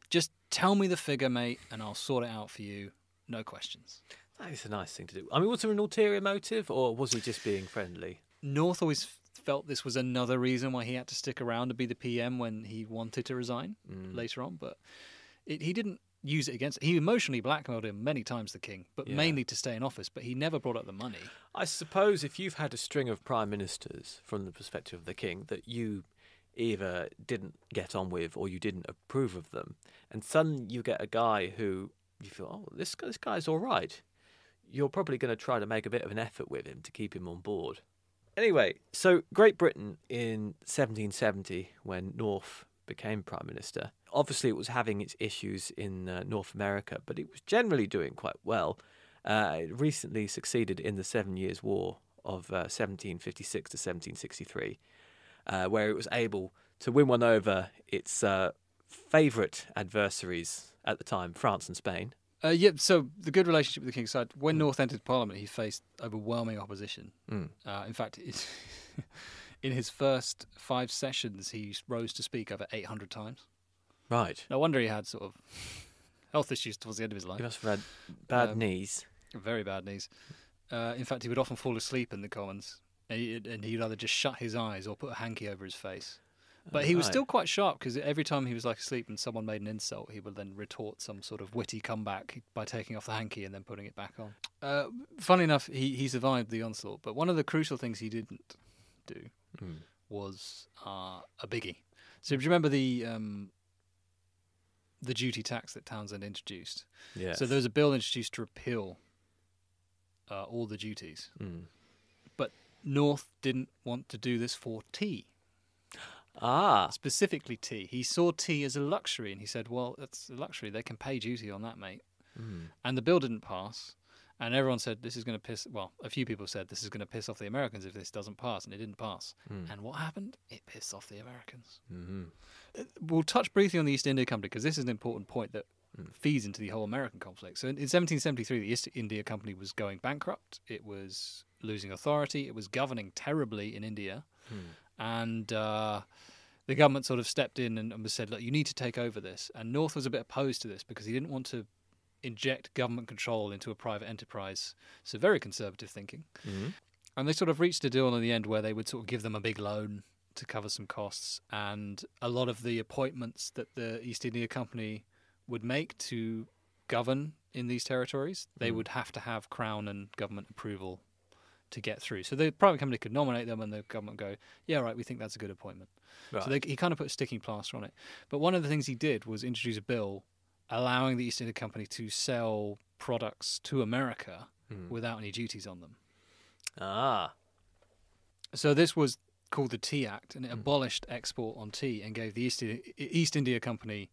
just tell me the figure, mate, and I'll sort it out for you. No questions. That is a nice thing to do. I mean, was there an ulterior motive, or was he just being friendly? North always felt this was another reason why he had to stick around and be the P M when he wanted to resign mm. later on. But it, he didn't use it against... He emotionally blackmailed him many times, the king, but yeah. mainly to stay in office, but he never brought up the money. I suppose if you've had a string of prime ministers from the perspective of the king that you either didn't get on with or you didn't approve of them, and suddenly you get a guy who you feel, oh, this, this guy's all right, you're probably going to try to make a bit of an effort with him to keep him on board. Anyway, so Great Britain in seventeen seventy, when North became Prime Minister, obviously it was having its issues in uh, North America, but it was generally doing quite well. Uh, it recently succeeded in the Seven Years' War of uh, seventeen fifty-six to seventeen sixty-three, uh, where it was able to win one over its uh, favourite adversaries at the time, France and Spain. Uh, yep, yeah, so the good relationship with the king's side, when mm. North entered Parliament, he faced overwhelming opposition. Mm. Uh, in fact, it's in his first five sessions, he rose to speak over eight hundred times. Right. No wonder he had sort of health issues towards the end of his life. He must have had bad um, knees. Very bad knees. Uh, in fact, he would often fall asleep in the Commons, and, he, and he'd either just shut his eyes or put a hanky over his face. But he was still quite sharp, because every time he was like asleep and someone made an insult, he would then retort some sort of witty comeback by taking off the hanky and then putting it back on. Uh, funnily enough, he, he survived the onslaught. But one of the crucial things he didn't do mm. was uh, a biggie. So do you remember the um, the duty tax that Townsend introduced? Yes. So there was a bill introduced to repeal uh, all the duties. Mm. But North didn't want to do this for tea. Ah. Specifically tea. He saw tea as a luxury, and he said, well, that's a luxury. They can pay duty on that, mate. Mm. And the bill didn't pass, and everyone said, this is going to piss... Well, a few people said, this is going to piss off the Americans if this doesn't pass, and it didn't pass. Mm. And what happened? It pissed off the Americans. Mm-hmm. We'll touch briefly on the East India Company, because this is an important point that mm. feeds into the whole American conflict. So in, in seventeen seventy-three, the East India Company was going bankrupt. It was losing authority. It was governing terribly in India. Mm. And uh, the government sort of stepped in and, and said, look, you need to take over this. And North was a bit opposed to this because he didn't want to inject government control into a private enterprise. So very conservative thinking. Mm-hmm. And they sort of reached a deal in the end where they would sort of give them a big loan to cover some costs. And a lot of the appointments that the East India Company would make to govern in these territories, they mm-hmm. would have to have Crown and government approval to get through. So the private company could nominate them and the government go, yeah, right, we think that's a good appointment. Right. So they, he kind of put a sticking plaster on it. But one of the things he did was introduce a bill allowing the East India Company to sell products to America mm. without any duties on them. Ah. So this was called the Tea Act, and it mm. abolished export on tea and gave the East, East India Company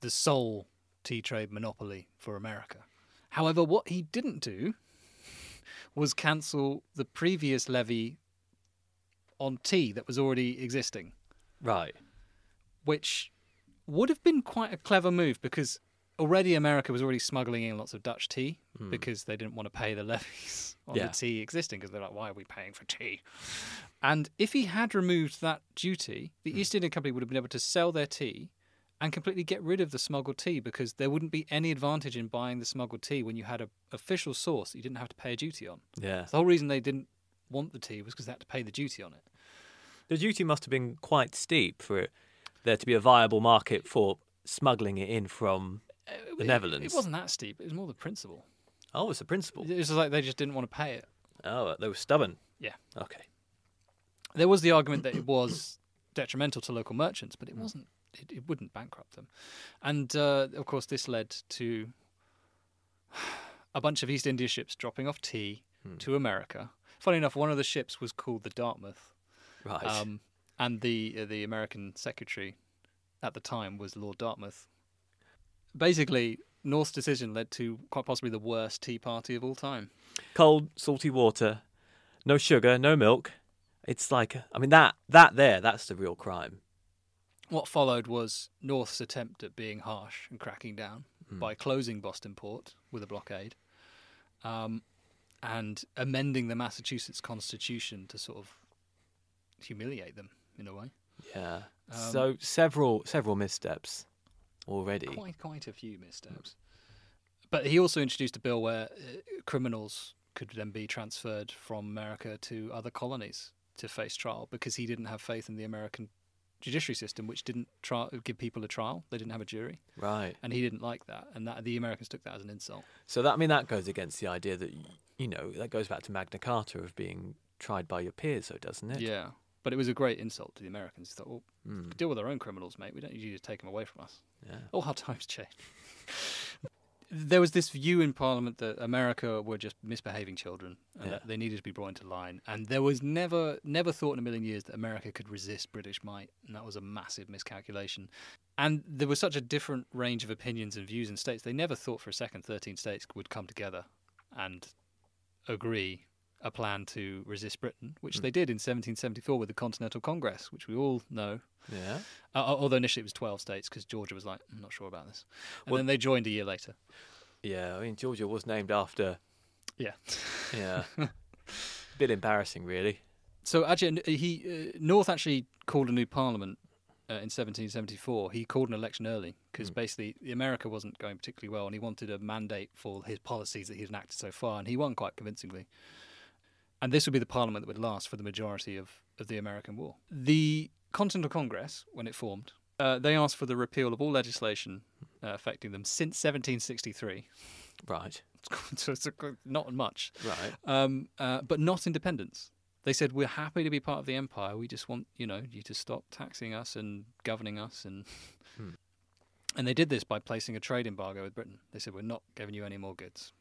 the sole tea trade monopoly for America. However, what he didn't do was cancel the previous levy on tea that was already existing. Right. Which would have been quite a clever move, because already America was already smuggling in lots of Dutch tea mm. because they didn't want to pay the levies on yeah. the tea existing, because they're like, why are we paying for tea? And if he had removed that duty, the mm. East India Company would have been able to sell their tea and completely get rid of the smuggled tea, because there wouldn't be any advantage in buying the smuggled tea when you had an official source that you didn't have to pay a duty on. Yeah. The whole reason they didn't want the tea was because they had to pay the duty on it. The duty must have been quite steep for it, there to be a viable market for smuggling it in from the it, Netherlands. It wasn't that steep. It was more the principle. Oh, it's the principle. It was like they just didn't want to pay it. Oh, they were stubborn. Yeah. Okay. There was the argument that it was detrimental to local merchants, but it mm. wasn't. It, it wouldn't bankrupt them. And, uh, of course, this led to a bunch of East India ships dropping off tea hmm. to America. Funny enough, one of the ships was called the Dartmouth. Right. Um, and the uh, the American secretary at the time was Lord Dartmouth. Basically, North's decision led to quite possibly the worst tea party of all time. Cold, salty water, no sugar, no milk. It's like, I mean, that that there, that's the real crime. What followed was North's attempt at being harsh and cracking down mm. by closing Boston Port with a blockade um, and amending the Massachusetts Constitution to sort of humiliate them in a way. Yeah. Um, so several several missteps already. Quite, quite a few missteps. But he also introduced a bill where uh, criminals could then be transferred from America to other colonies to face trial because he didn't have faith in the American judiciary system, which didn't try, give people a trial. They didn't have a jury. Right. And he didn't like that. And that the Americans took that as an insult. So that, I mean, that goes against the idea that, you know, that goes back to Magna Carta of being tried by your peers, though, doesn't it? Yeah. But it was a great insult to the Americans. They thought, well, mm. we deal with our own criminals, mate. We don't need you to take them away from us. Yeah. Oh, how times change. There was this view in Parliament that America were just misbehaving children and yeah. that they needed to be brought into line. And there was never never thought in a million years that America could resist British might, and that was a massive miscalculation. And there was such a different range of opinions and views in states, they never thought for a second thirteen states would come together and agree a plan to resist Britain, which mm. they did in seventeen seventy-four with the Continental Congress, which we all know. Yeah. Uh, although initially it was twelve states because Georgia was like, I'm not sure about this. And well, then they joined a year later. Yeah, I mean, Georgia was named after... Yeah. Yeah. Bit embarrassing, really. So actually, he uh, North actually called a new parliament uh, in seventeen seventy-four. He called an election early because mm. basically America wasn't going particularly well and he wanted a mandate for his policies that he'd enacted so far, and he won quite convincingly. And this would be the parliament that would last for the majority of, of the American War. The Continental Congress, when it formed, uh, they asked for the repeal of all legislation uh, affecting them since seventeen sixty-three. Right. So it's not much. Right. Um, uh, but not independence. They said, we're happy to be part of the empire. We just want, you know, you to stop taxing us and governing us. And hmm. and they did this by placing a trade embargo with Britain. They said, we're not giving you any more goods.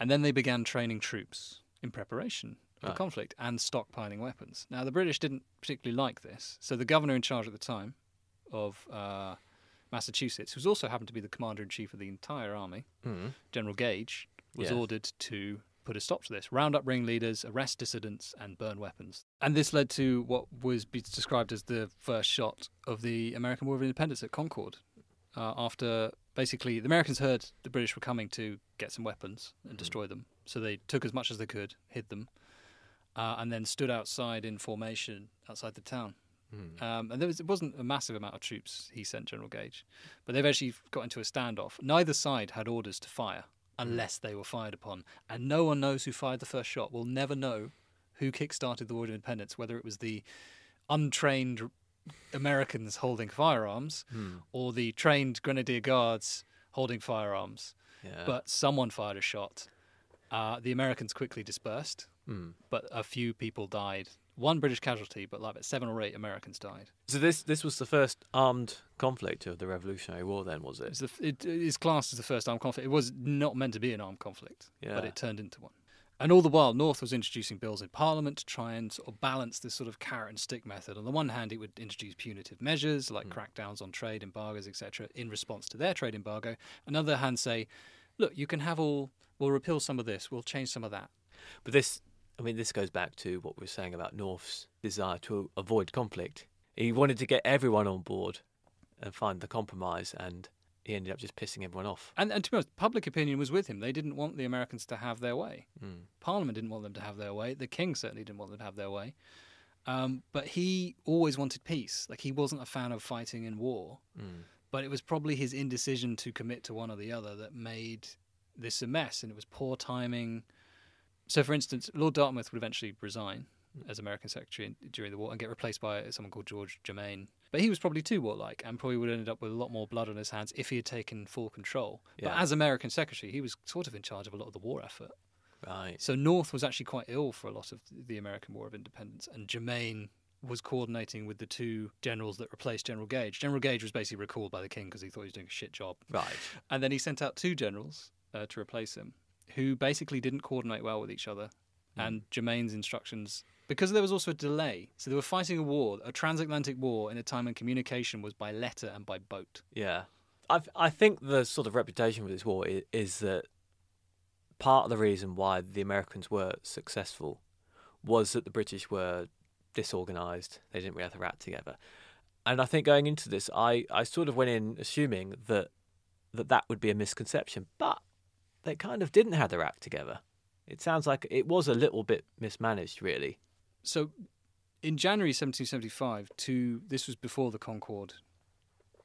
And then they began training troops in preparation for right. conflict and stockpiling weapons. Now, the British didn't particularly like this, so the governor in charge at the time of uh, Massachusetts, who's also happened to be the commander-in-chief of the entire army, mm. General Gage, was yeah. ordered to put a stop to this, round up ringleaders, arrest dissidents, and burn weapons. And this led to what was described as the first shot of the American War of Independence at Concord, uh, after... Basically, the Americans heard the British were coming to get some weapons and destroy them. So they took as much as they could, hid them, uh, and then stood outside in formation outside the town. Mm. Um, and there was, it wasn't a massive amount of troops he sent, General Gage. But they've actually got into a standoff. Neither side had orders to fire unless they were fired upon. And no one knows who fired the first shot. We'll never know who kick-started the War of Independence, whether it was the untrained Americans holding firearms hmm. or the trained Grenadier Guards holding firearms. Yeah. But someone fired a shot. Uh, the Americans quickly dispersed, hmm. but a few people died. One British casualty, but like seven or eight Americans died. So this this was the first armed conflict of the Revolutionary War then, was it? It's, the, it, it's classed as the first armed conflict. It was not meant to be an armed conflict, yeah. but it turned into one. And all the while, North was introducing bills in Parliament to try and sort of balance this sort of carrot and stick method. On the one hand, it would introduce punitive measures like mm. crackdowns on trade embargoes, et cetera, in response to their trade embargo. On the other hand, say, look, you can have all, we'll repeal some of this, we'll change some of that. But this, I mean, this goes back to what we were saying about North's desire to avoid conflict. He wanted to get everyone on board and find the compromise, and he ended up just pissing everyone off. And, and to be honest, public opinion was with him. They didn't want the Americans to have their way. Mm. Parliament didn't want them to have their way. The king certainly didn't want them to have their way. Um, but he always wanted peace. Like, he wasn't a fan of fighting in war. Mm. But it was probably his indecision to commit to one or the other that made this a mess, and it was poor timing. So, for instance, Lord Dartmouth would eventually resign mm. as American Secretary during the war and get replaced by someone called George Germain. But he was probably too warlike and probably would have ended up with a lot more blood on his hands if he had taken full control. Yeah. But as American Secretary, he was sort of in charge of a lot of the war effort. Right. So North was actually quite ill for a lot of the American War of Independence, and Germain was coordinating with the two generals that replaced General Gage. General Gage was basically recalled by the king because he thought he was doing a shit job. Right. And then he sent out two generals uh, to replace him who basically didn't coordinate well with each other. Mm. And Germain's instructions... Because there was also a delay. So they were fighting a war, a transatlantic war, in a time when communication was by letter and by boat. Yeah. I I think the sort of reputation for this war is, is that part of the reason why the Americans were successful was that the British were disorganised. They didn't really have to rap together. And I think going into this, I, I sort of went in assuming that, that that would be a misconception. But they kind of didn't have their act together. It sounds like it was a little bit mismanaged, really. So, in January seventeen seventy-five, to this was before the Concord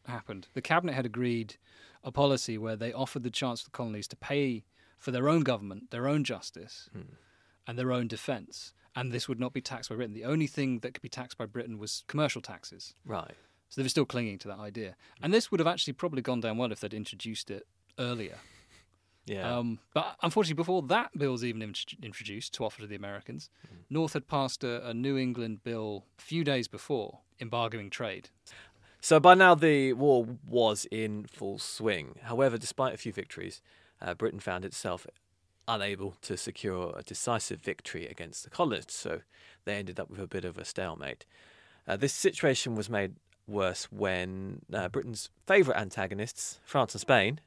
happened, the Cabinet had agreed a policy where they offered the chance for the colonies to pay for their own government, their own justice, mm. and their own defence, and this would not be taxed by Britain. The only thing that could be taxed by Britain was commercial taxes. Right. So they were still clinging to that idea. And this would have actually probably gone down well if they'd introduced it earlier. Yeah. Um, but unfortunately, before that bill was even int- introduced to offer to the Americans, mm. North had passed a, a New England bill a few days before, embargoing trade. So by now the war was in full swing. However, despite a few victories, uh, Britain found itself unable to secure a decisive victory against the colonists, so they ended up with a bit of a stalemate. Uh, this situation was made worse when uh, Britain's favourite antagonists, France and Spain,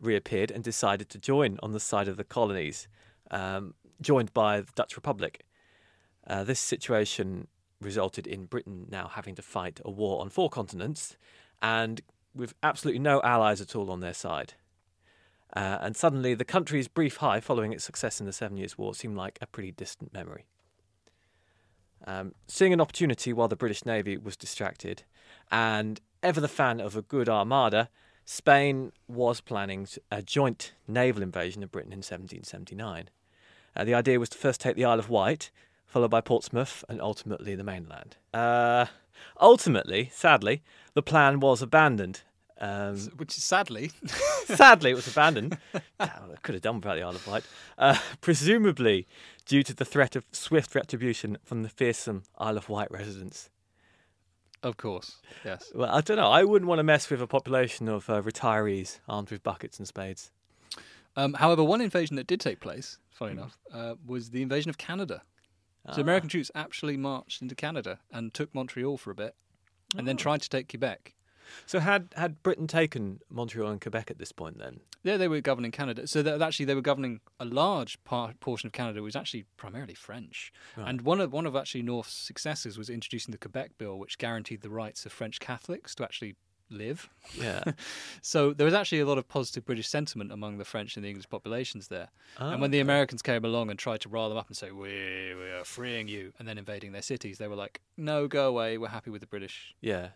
reappeared and decided to join on the side of the colonies, um, joined by the Dutch Republic. Uh, this situation resulted in Britain now having to fight a war on four continents and with absolutely no allies at all on their side. Uh, and suddenly the country's brief high following its success in the Seven Years' War seemed like a pretty distant memory. Um, seeing an opportunity while the British Navy was distracted, and ever the fan of a good armada, Spain was planning a joint naval invasion of Britain in seventeen seventy-nine. Uh, the idea was to first take the Isle of Wight, followed by Portsmouth and ultimately the mainland. Uh, ultimately, sadly, the plan was abandoned. Um, Which is sadly. sadly, it was abandoned. Damn, I could have done without the Isle of Wight. Uh, presumably due to the threat of swift retribution from the fearsome Isle of Wight residents. Of course, yes. Well, I don't know. I wouldn't want to mess with a population of uh, retirees armed with buckets and spades. Um, however, one invasion that did take place, funny enough, uh, was the invasion of Canada. So ah. American troops actually marched into Canada and took Montreal for a bit and oh. then tried to take Quebec. So had, had Britain taken Montreal and Quebec at this point then? Yeah, they were governing Canada. So that actually they were governing a large part, portion of Canada, was actually primarily French. Right. And one of one of actually North's successes was introducing the Quebec Bill, which guaranteed the rights of French Catholics to actually live. Yeah. So there was actually a lot of positive British sentiment among the French and the English populations there. Oh, and when the okay. Americans came along and tried to rile them up and say, we, we are freeing you, and then invading their cities, they were like, no, go away, we're happy with the British. Yeah.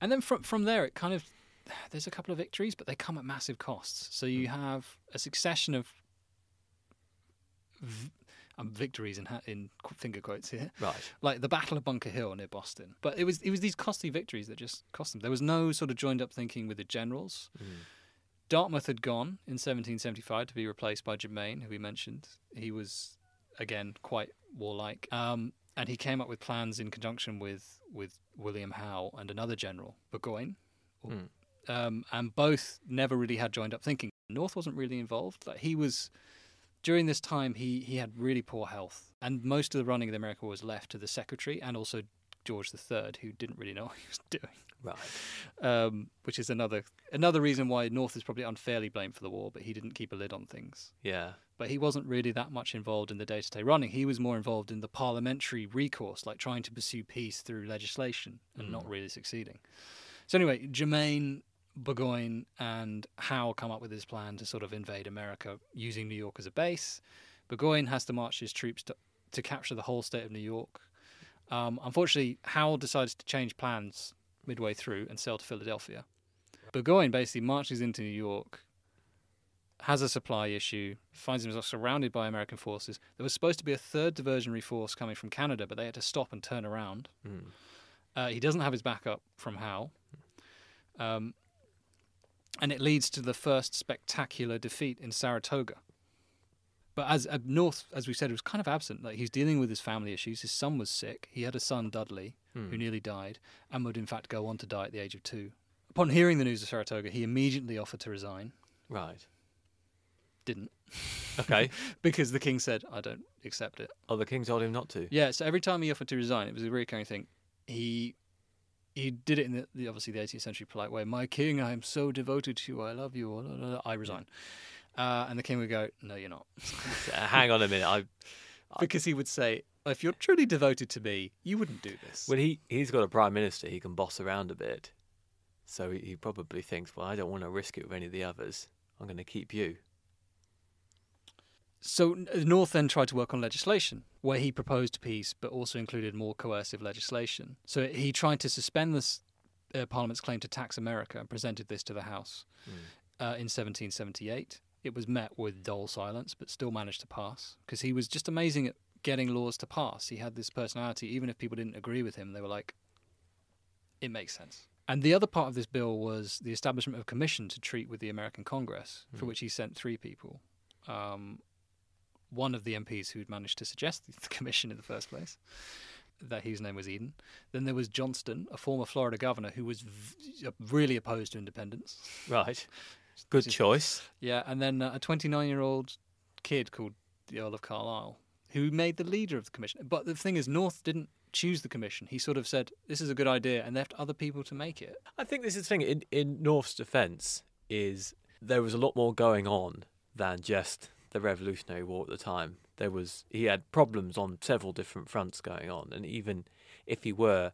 And then from from there, it kind of, there's a couple of victories, but they come at massive costs. So you have a succession of v- um, victories in, ha- in finger quotes here, right? Like the Battle of Bunker Hill near Boston. But it was it was these costly victories that just cost them. There was no sort of joined up thinking with the generals. Mm. Dartmouth had gone in seventeen seventy-five to be replaced by Germain, who we mentioned. He was again quite warlike. Um, And he came up with plans in conjunction with, with William Howe and another general, Burgoyne. Or, mm. um, and both never really had joined up thinking. North wasn't really involved. Like he was, during this time, he, he had really poor health. And most of the running of the American War was left to the secretary and also George the Third, who didn't really know what he was doing. Right. Um, which is another another reason why North is probably unfairly blamed for the war, but he didn't keep a lid on things. Yeah. But he wasn't really that much involved in the day-to-day running. He was more involved in the parliamentary recourse, like trying to pursue peace through legislation and mm. not really succeeding. So anyway, Germain, Burgoyne and Howe come up with his plan to sort of invade America using New York as a base. Burgoyne has to march his troops to, to capture the whole state of New York. Um, unfortunately, Howe decides to change plans midway through and sail to Philadelphia. Burgoyne basically marches into New York, has a supply issue, finds himself surrounded by American forces. There was supposed to be a third diversionary force coming from Canada, but they had to stop and turn around. Mm. Uh, he doesn't have his backup from Howe. Um, and it leads to the first spectacular defeat in Saratoga. But as uh, North, as we said, was kind of absent. Like he's dealing with his family issues. His son was sick. He had a son, Dudley, hmm. who nearly died and would, in fact, go on to die at the age of two. Upon hearing the news of Saratoga, he immediately offered to resign. Right. Didn't. Okay. Because the king said, I don't accept it. Oh, the king told him not to? Yeah, so every time he offered to resign, it was a recurring thing. He he did it in, the, the obviously, the eighteenth century polite way. My king, I am so devoted to you. I love you. Blah, blah, blah. I resign. Yeah. Uh, and the king would go, no, you're not. Hang on a minute. I, I... Because he would say, if you're truly devoted to me, you wouldn't do this. Well, he, he's got a prime minister. He can boss around a bit. So he, he probably thinks, well, I don't want to risk it with any of the others. I'm going to keep you. So North then tried to work on legislation, where he proposed peace, but also included more coercive legislation. So he tried to suspend this, uh, Parliament's claim to tax America and presented this to the House mm. uh, in seventeen seventy-eight. It was met with dull silence, but still managed to pass because he was just amazing at getting laws to pass. He had this personality, even if people didn't agree with him, they were like, it makes sense. And the other part of this bill was the establishment of a commission to treat with the American Congress, mm. for which he sent three people. Um, one of the M Ps who'd managed to suggest the commission in the first place, that his name was Eden. Then there was Johnston, a former Florida governor who was v- really opposed to independence. Right. Good is, choice. Yeah, and then uh, a twenty-nine-year-old kid called the Earl of Carlisle, who made the leader of the commission. But the thing is, North didn't choose the commission. He sort of said, this is a good idea, and left other people to make it. I think this is the thing, in, in North's defence, is there was a lot more going on than just the Revolutionary War at the time. There was, he had problems on several different fronts going on, and even if he were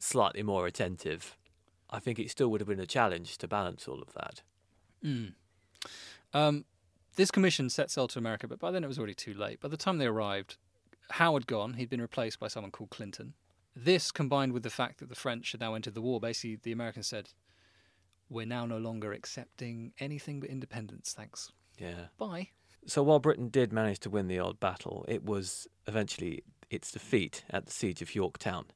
slightly more attentive, I think it still would have been a challenge to balance all of that. Mm. Um, this commission set sail to America, but by then it was already too late. By the time they arrived, Howe had gone. He'd been replaced by someone called Clinton. This, combined with the fact that the French had now entered the war, basically the Americans said, we're now no longer accepting anything but independence, thanks. Yeah. Bye. So while Britain did manage to win the odd battle, it was eventually its defeat at the siege of Yorktown,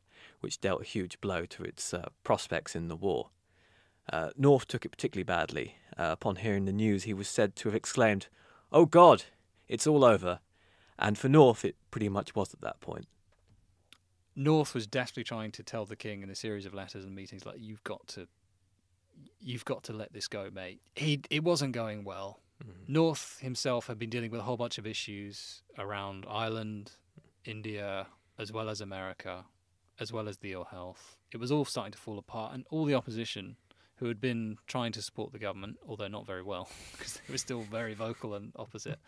which dealt a huge blow to its uh, prospects in the war. Uh, North took it particularly badly. Uh, upon hearing the news, he was said to have exclaimed, "Oh God, it's all over." And for North, it pretty much was at that point. North was desperately trying to tell the king in a series of letters and meetings, like, "You've got to, you've got to let this go, mate." He it wasn't going well. Mm-hmm. North himself had been dealing with a whole bunch of issues around Ireland, India, as well as America, as well as the ill health. It was all starting to fall apart, and all the opposition who had been trying to support the government, although not very well, because they were still very vocal and opposite,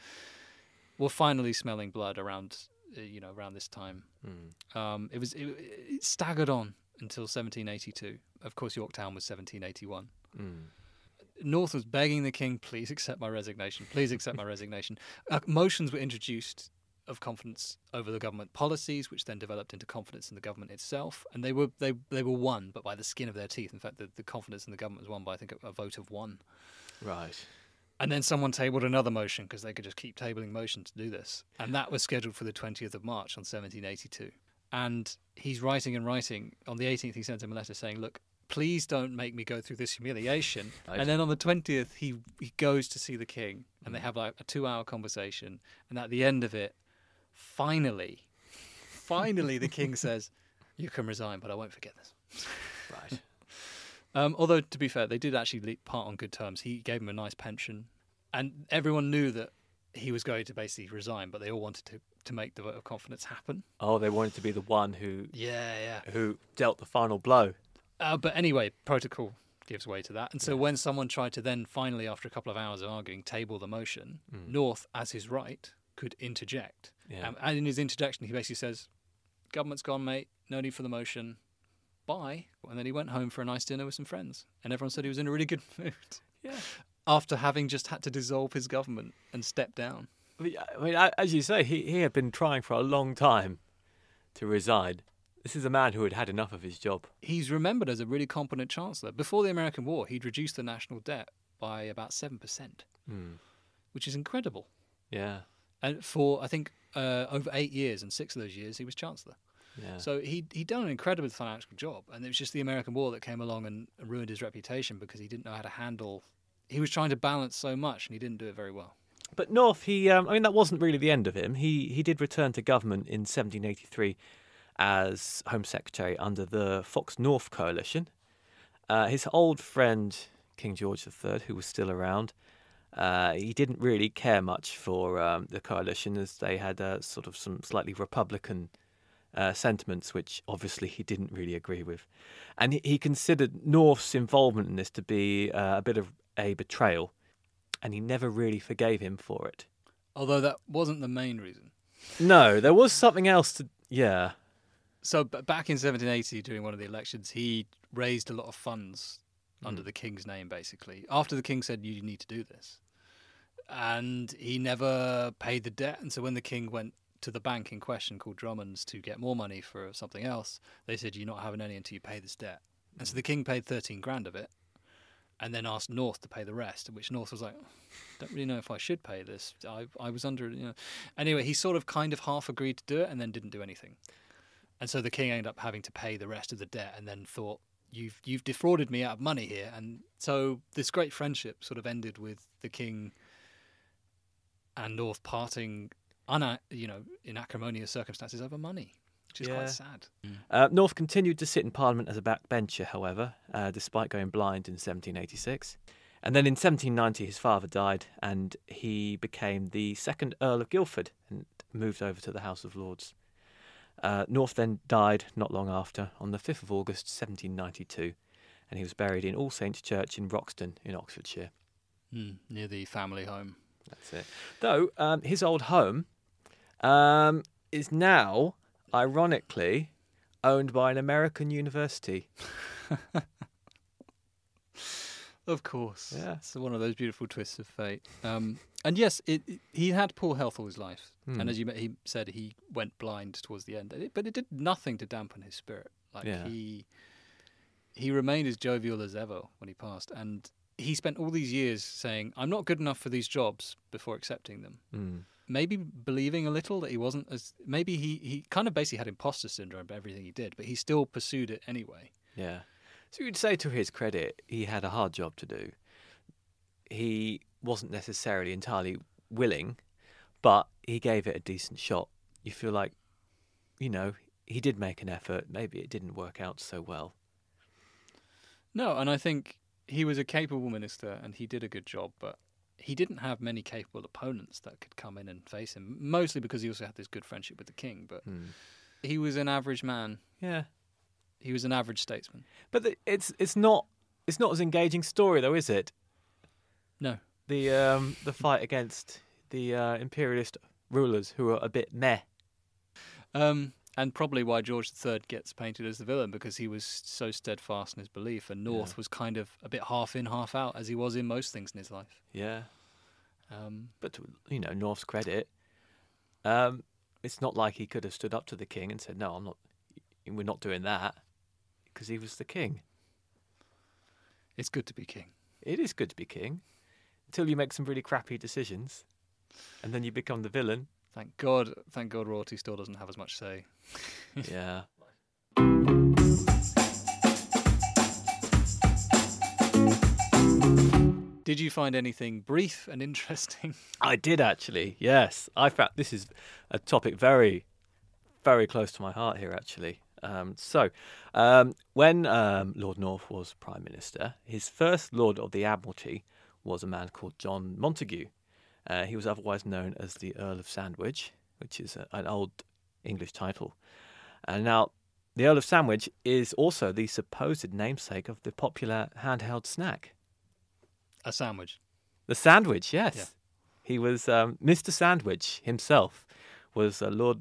were finally smelling blood around, you know, around this time. Mm. Um, it was it, it staggered on until seventeen eighty-two. Of course, Yorktown was seventeen eighty-one. Mm. North was begging the king, please accept my resignation, please accept my resignation. Uh, motions were introduced of confidence over the government policies, which then developed into confidence in the government itself. And they were they they were won, but by the skin of their teeth. In fact, the, the confidence in the government was won by, I think, a, a vote of one. Right. And then someone tabled another motion, because they could just keep tabling motions to do this. And that was scheduled for the twentieth of March on seventeen eighty-two. And he's writing and writing. On the eighteenth, he sends him a letter saying, look, please don't make me go through this humiliation. Nice. And then on the twentieth, he, he goes to see the king, and they have like a two-hour conversation. And at the end of it, finally, finally the king says, you can resign, but I won't forget this. Right. Um, although, to be fair, they did actually part on good terms. He gave him a nice pension, and everyone knew that he was going to basically resign, but they all wanted to, to make the vote of confidence happen. Oh, they wanted to be the one who yeah, yeah. who dealt the final blow. Uh, but anyway, protocol gives way to that. And so yeah. when someone tried to then finally, after a couple of hours of arguing, table the motion, mm. North, as his right, could interject. Yeah. Um, and in his interjection, he basically says, government's gone, mate. No need for the motion. Bye. And then he went home for a nice dinner with some friends. And everyone said he was in a really good mood. Yeah. After having just had to dissolve his government and step down. I mean, I mean I, as you say, he, he had been trying for a long time to resign. This is a man who had had enough of his job. He's remembered as a really competent chancellor. Before the American War, he'd reduced the national debt by about seven percent, mm. which is incredible. Yeah. And for, I think, uh, over eight years, and six of those years, he was chancellor. Yeah. So he, he'd done an incredible financial job, and it was just the American War that came along and ruined his reputation because he didn't know how to handle... He was trying to balance so much, and he didn't do it very well. But North, he um, I mean, that wasn't really the end of him. He, he did return to government in seventeen eighty-three as Home Secretary under the Fox North Coalition. Uh, his old friend, King George the Third, who was still around, Uh, he didn't really care much for um, the coalition, as they had uh, sort of some slightly Republican uh, sentiments, which obviously he didn't really agree with. And he, he considered North's involvement in this to be uh, a bit of a betrayal, and he never really forgave him for it. Although that wasn't the main reason. No, there was something else to... Yeah. So b- back in seventeen eighty, during one of the elections, he raised a lot of funds under the king's name, basically. After the king said, you need to do this. And he never paid the debt. And so when the king went to the bank in question, called Drummond's, to get more money for something else, they said, you're not having any until you pay this debt. And so the king paid thirteen grand of it. and then asked North to pay the rest, which North was like, don't really know if I should pay this. I I was under, you know. Anyway, he sort of kind of half agreed to do it and then didn't do anything. And so the king ended up having to pay the rest of the debt and then thought, you've you've defrauded me out of money here. And so this great friendship sort of ended with the king and North parting, un- you know, in acrimonious circumstances over money, which is yeah. quite sad. Mm. Uh, North continued to sit in Parliament as a backbencher, however, uh, despite going blind in seventeen eighty-six. And then in seventeen ninety, his father died and he became the second Earl of Guildford and moved over to the House of Lords. Uh, North then died not long after, on the fifth of August seventeen ninety-two, and he was buried in All Saints Church in Roxton in Oxfordshire. Mm, near the family home. That's it. Though, um, his old home um, is now, ironically, owned by an American university. Of course. Yeah. It's one of those beautiful twists of fate. Um, and yes, it, it, he had poor health all his life. Mm. And as you he said, he went blind towards the end. But it did nothing to dampen his spirit. Like yeah. he, he remained as jovial as ever when he passed. And he spent all these years saying, I'm not good enough for these jobs before accepting them. Mm. Maybe believing a little that he wasn't as... Maybe he, he kind of basically had imposter syndrome for everything he did, but he still pursued it anyway. Yeah. So you'd say, to his credit, he had a hard job to do. He wasn't necessarily entirely willing, but he gave it a decent shot. You feel like, you know, he did make an effort. Maybe it didn't work out so well. No, and I think he was a capable minister and he did a good job, but he didn't have many capable opponents that could come in and face him, mostly because he also had this good friendship with the king. But mm. he was an average man. Yeah. He was an average statesman. But the, it's it's not it's not as engaging story though, is it? No. The um the fight against the uh, imperialist rulers who are a bit meh. Um, and probably why George the Third gets painted as the villain, because he was so steadfast in his belief, and North yeah. was kind of a bit half in, half out, as he was in most things in his life. Yeah. Um, but to, you know, North's credit, um, it's not like he could have stood up to the king and said, "No, I'm not. We're not doing that." Because he was the king. It's good to be king. It is good to be king. Until you make some really crappy decisions. And then you become the villain. Thank God, thank God royalty still doesn't have as much say. Yeah. Did you find anything brief and interesting? I did actually, yes. I found this is a topic very, very close to my heart here actually. Um, so, um, when um, Lord North was Prime Minister, his first Lord of the Admiralty was a man called John Montague. Uh, he was otherwise known as the Earl of Sandwich, which is a, an old English title. And now, the Earl of Sandwich is also the supposed namesake of the popular handheld snack. A sandwich. The sandwich, yes. Yeah. He was um, Mister Sandwich himself, was a Lord,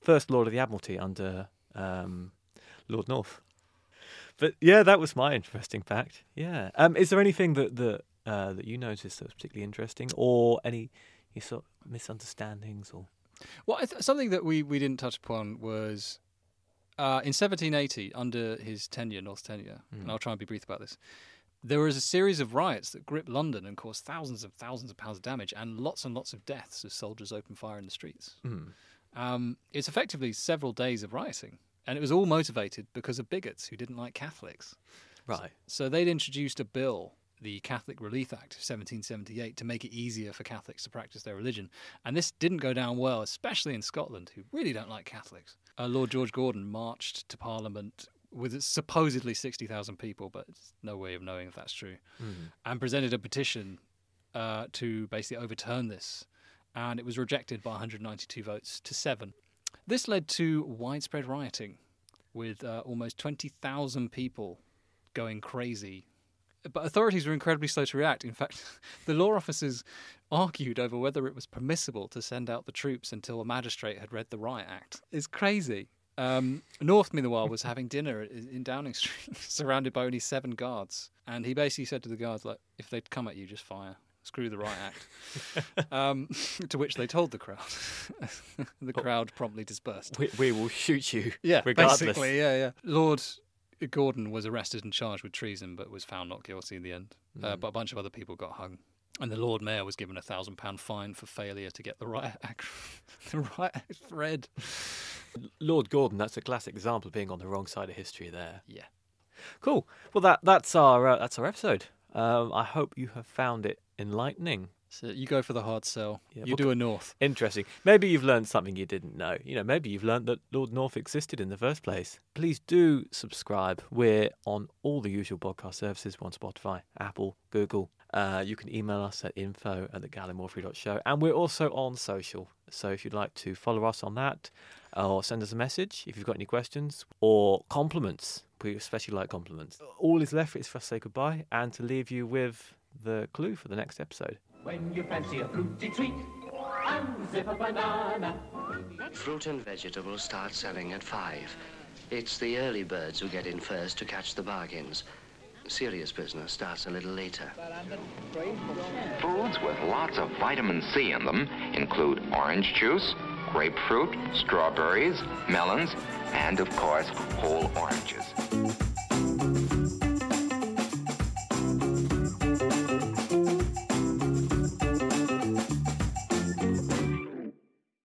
first Lord of the Admiralty under... Um, Lord North. But yeah, that was my interesting fact. Yeah. Um, is there anything that that, uh, that you noticed that was particularly interesting, or any you sort of misunderstandings? Or well, I th- something that we, we didn't touch upon was uh, in seventeen eighty, under his tenure, North's tenure, mm. and I'll try and be brief about this, there was a series of riots that gripped London and caused thousands and thousands of pounds of damage and lots and lots of deaths as soldiers opened fire in the streets. Mm. Um, it's effectively several days of rioting. And it was all motivated because of bigots who didn't like Catholics. Right. So, so they'd introduced a bill, the Catholic Relief Act of seventeen seventy-eight, to make it easier for Catholics to practice their religion. And this didn't go down well, especially in Scotland, who really don't like Catholics. Uh, Lord George Gordon marched to Parliament with supposedly sixty thousand people, but it's no way of knowing if that's true, mm. and presented a petition uh, to basically overturn this. And it was rejected by one hundred ninety-two votes to seven. This led to widespread rioting, with uh, almost twenty thousand people going crazy. But authorities were incredibly slow to react. In fact, the law officers argued over whether it was permissible to send out the troops until a magistrate had read the Riot Act. It's crazy. Um, North, meanwhile, was having dinner in Downing Street, surrounded by only seven guards. And he basically said to the guards, like, if they'd come at you, just fire. Screw the Riot Act, um, to which they told the crowd. The crowd promptly dispersed. We, we will shoot you, yeah, regardless. Basically, yeah, yeah. Lord Gordon was arrested and charged with treason, but was found not guilty in the end. Mm. Uh, but a bunch of other people got hung. And the Lord Mayor was given a one thousand pounds fine for failure to get the riot act, the riot act read. Lord Gordon, that's a classic example of being on the wrong side of history there. Yeah. Cool. Well, that that's our uh, that's our episode. Um, I hope you have found it enlightening. So you go for the hard sell. Yeah, you do a North. Interesting. Maybe you've learned something you didn't know. You know, maybe you've learned that Lord North existed in the first place. Please do subscribe. We're on all the usual podcast services. We're on Spotify, Apple, Google. Uh, you can email us at info at the gallimore free dot show. And we're also on social. So if you'd like to follow us on that or send us a message if you've got any questions or compliments. We especially like compliments. All is left is for us to say goodbye and to leave you with the clue for the next episode. When you fancy a fruity treat, unzip a banana. Fruit and vegetables start selling at five. It's the early birds who get in first to catch the bargains. Serious business starts a little later. Foods with lots of vitamin C in them include orange juice, grapefruit, strawberries, melons, and, of course, whole oranges.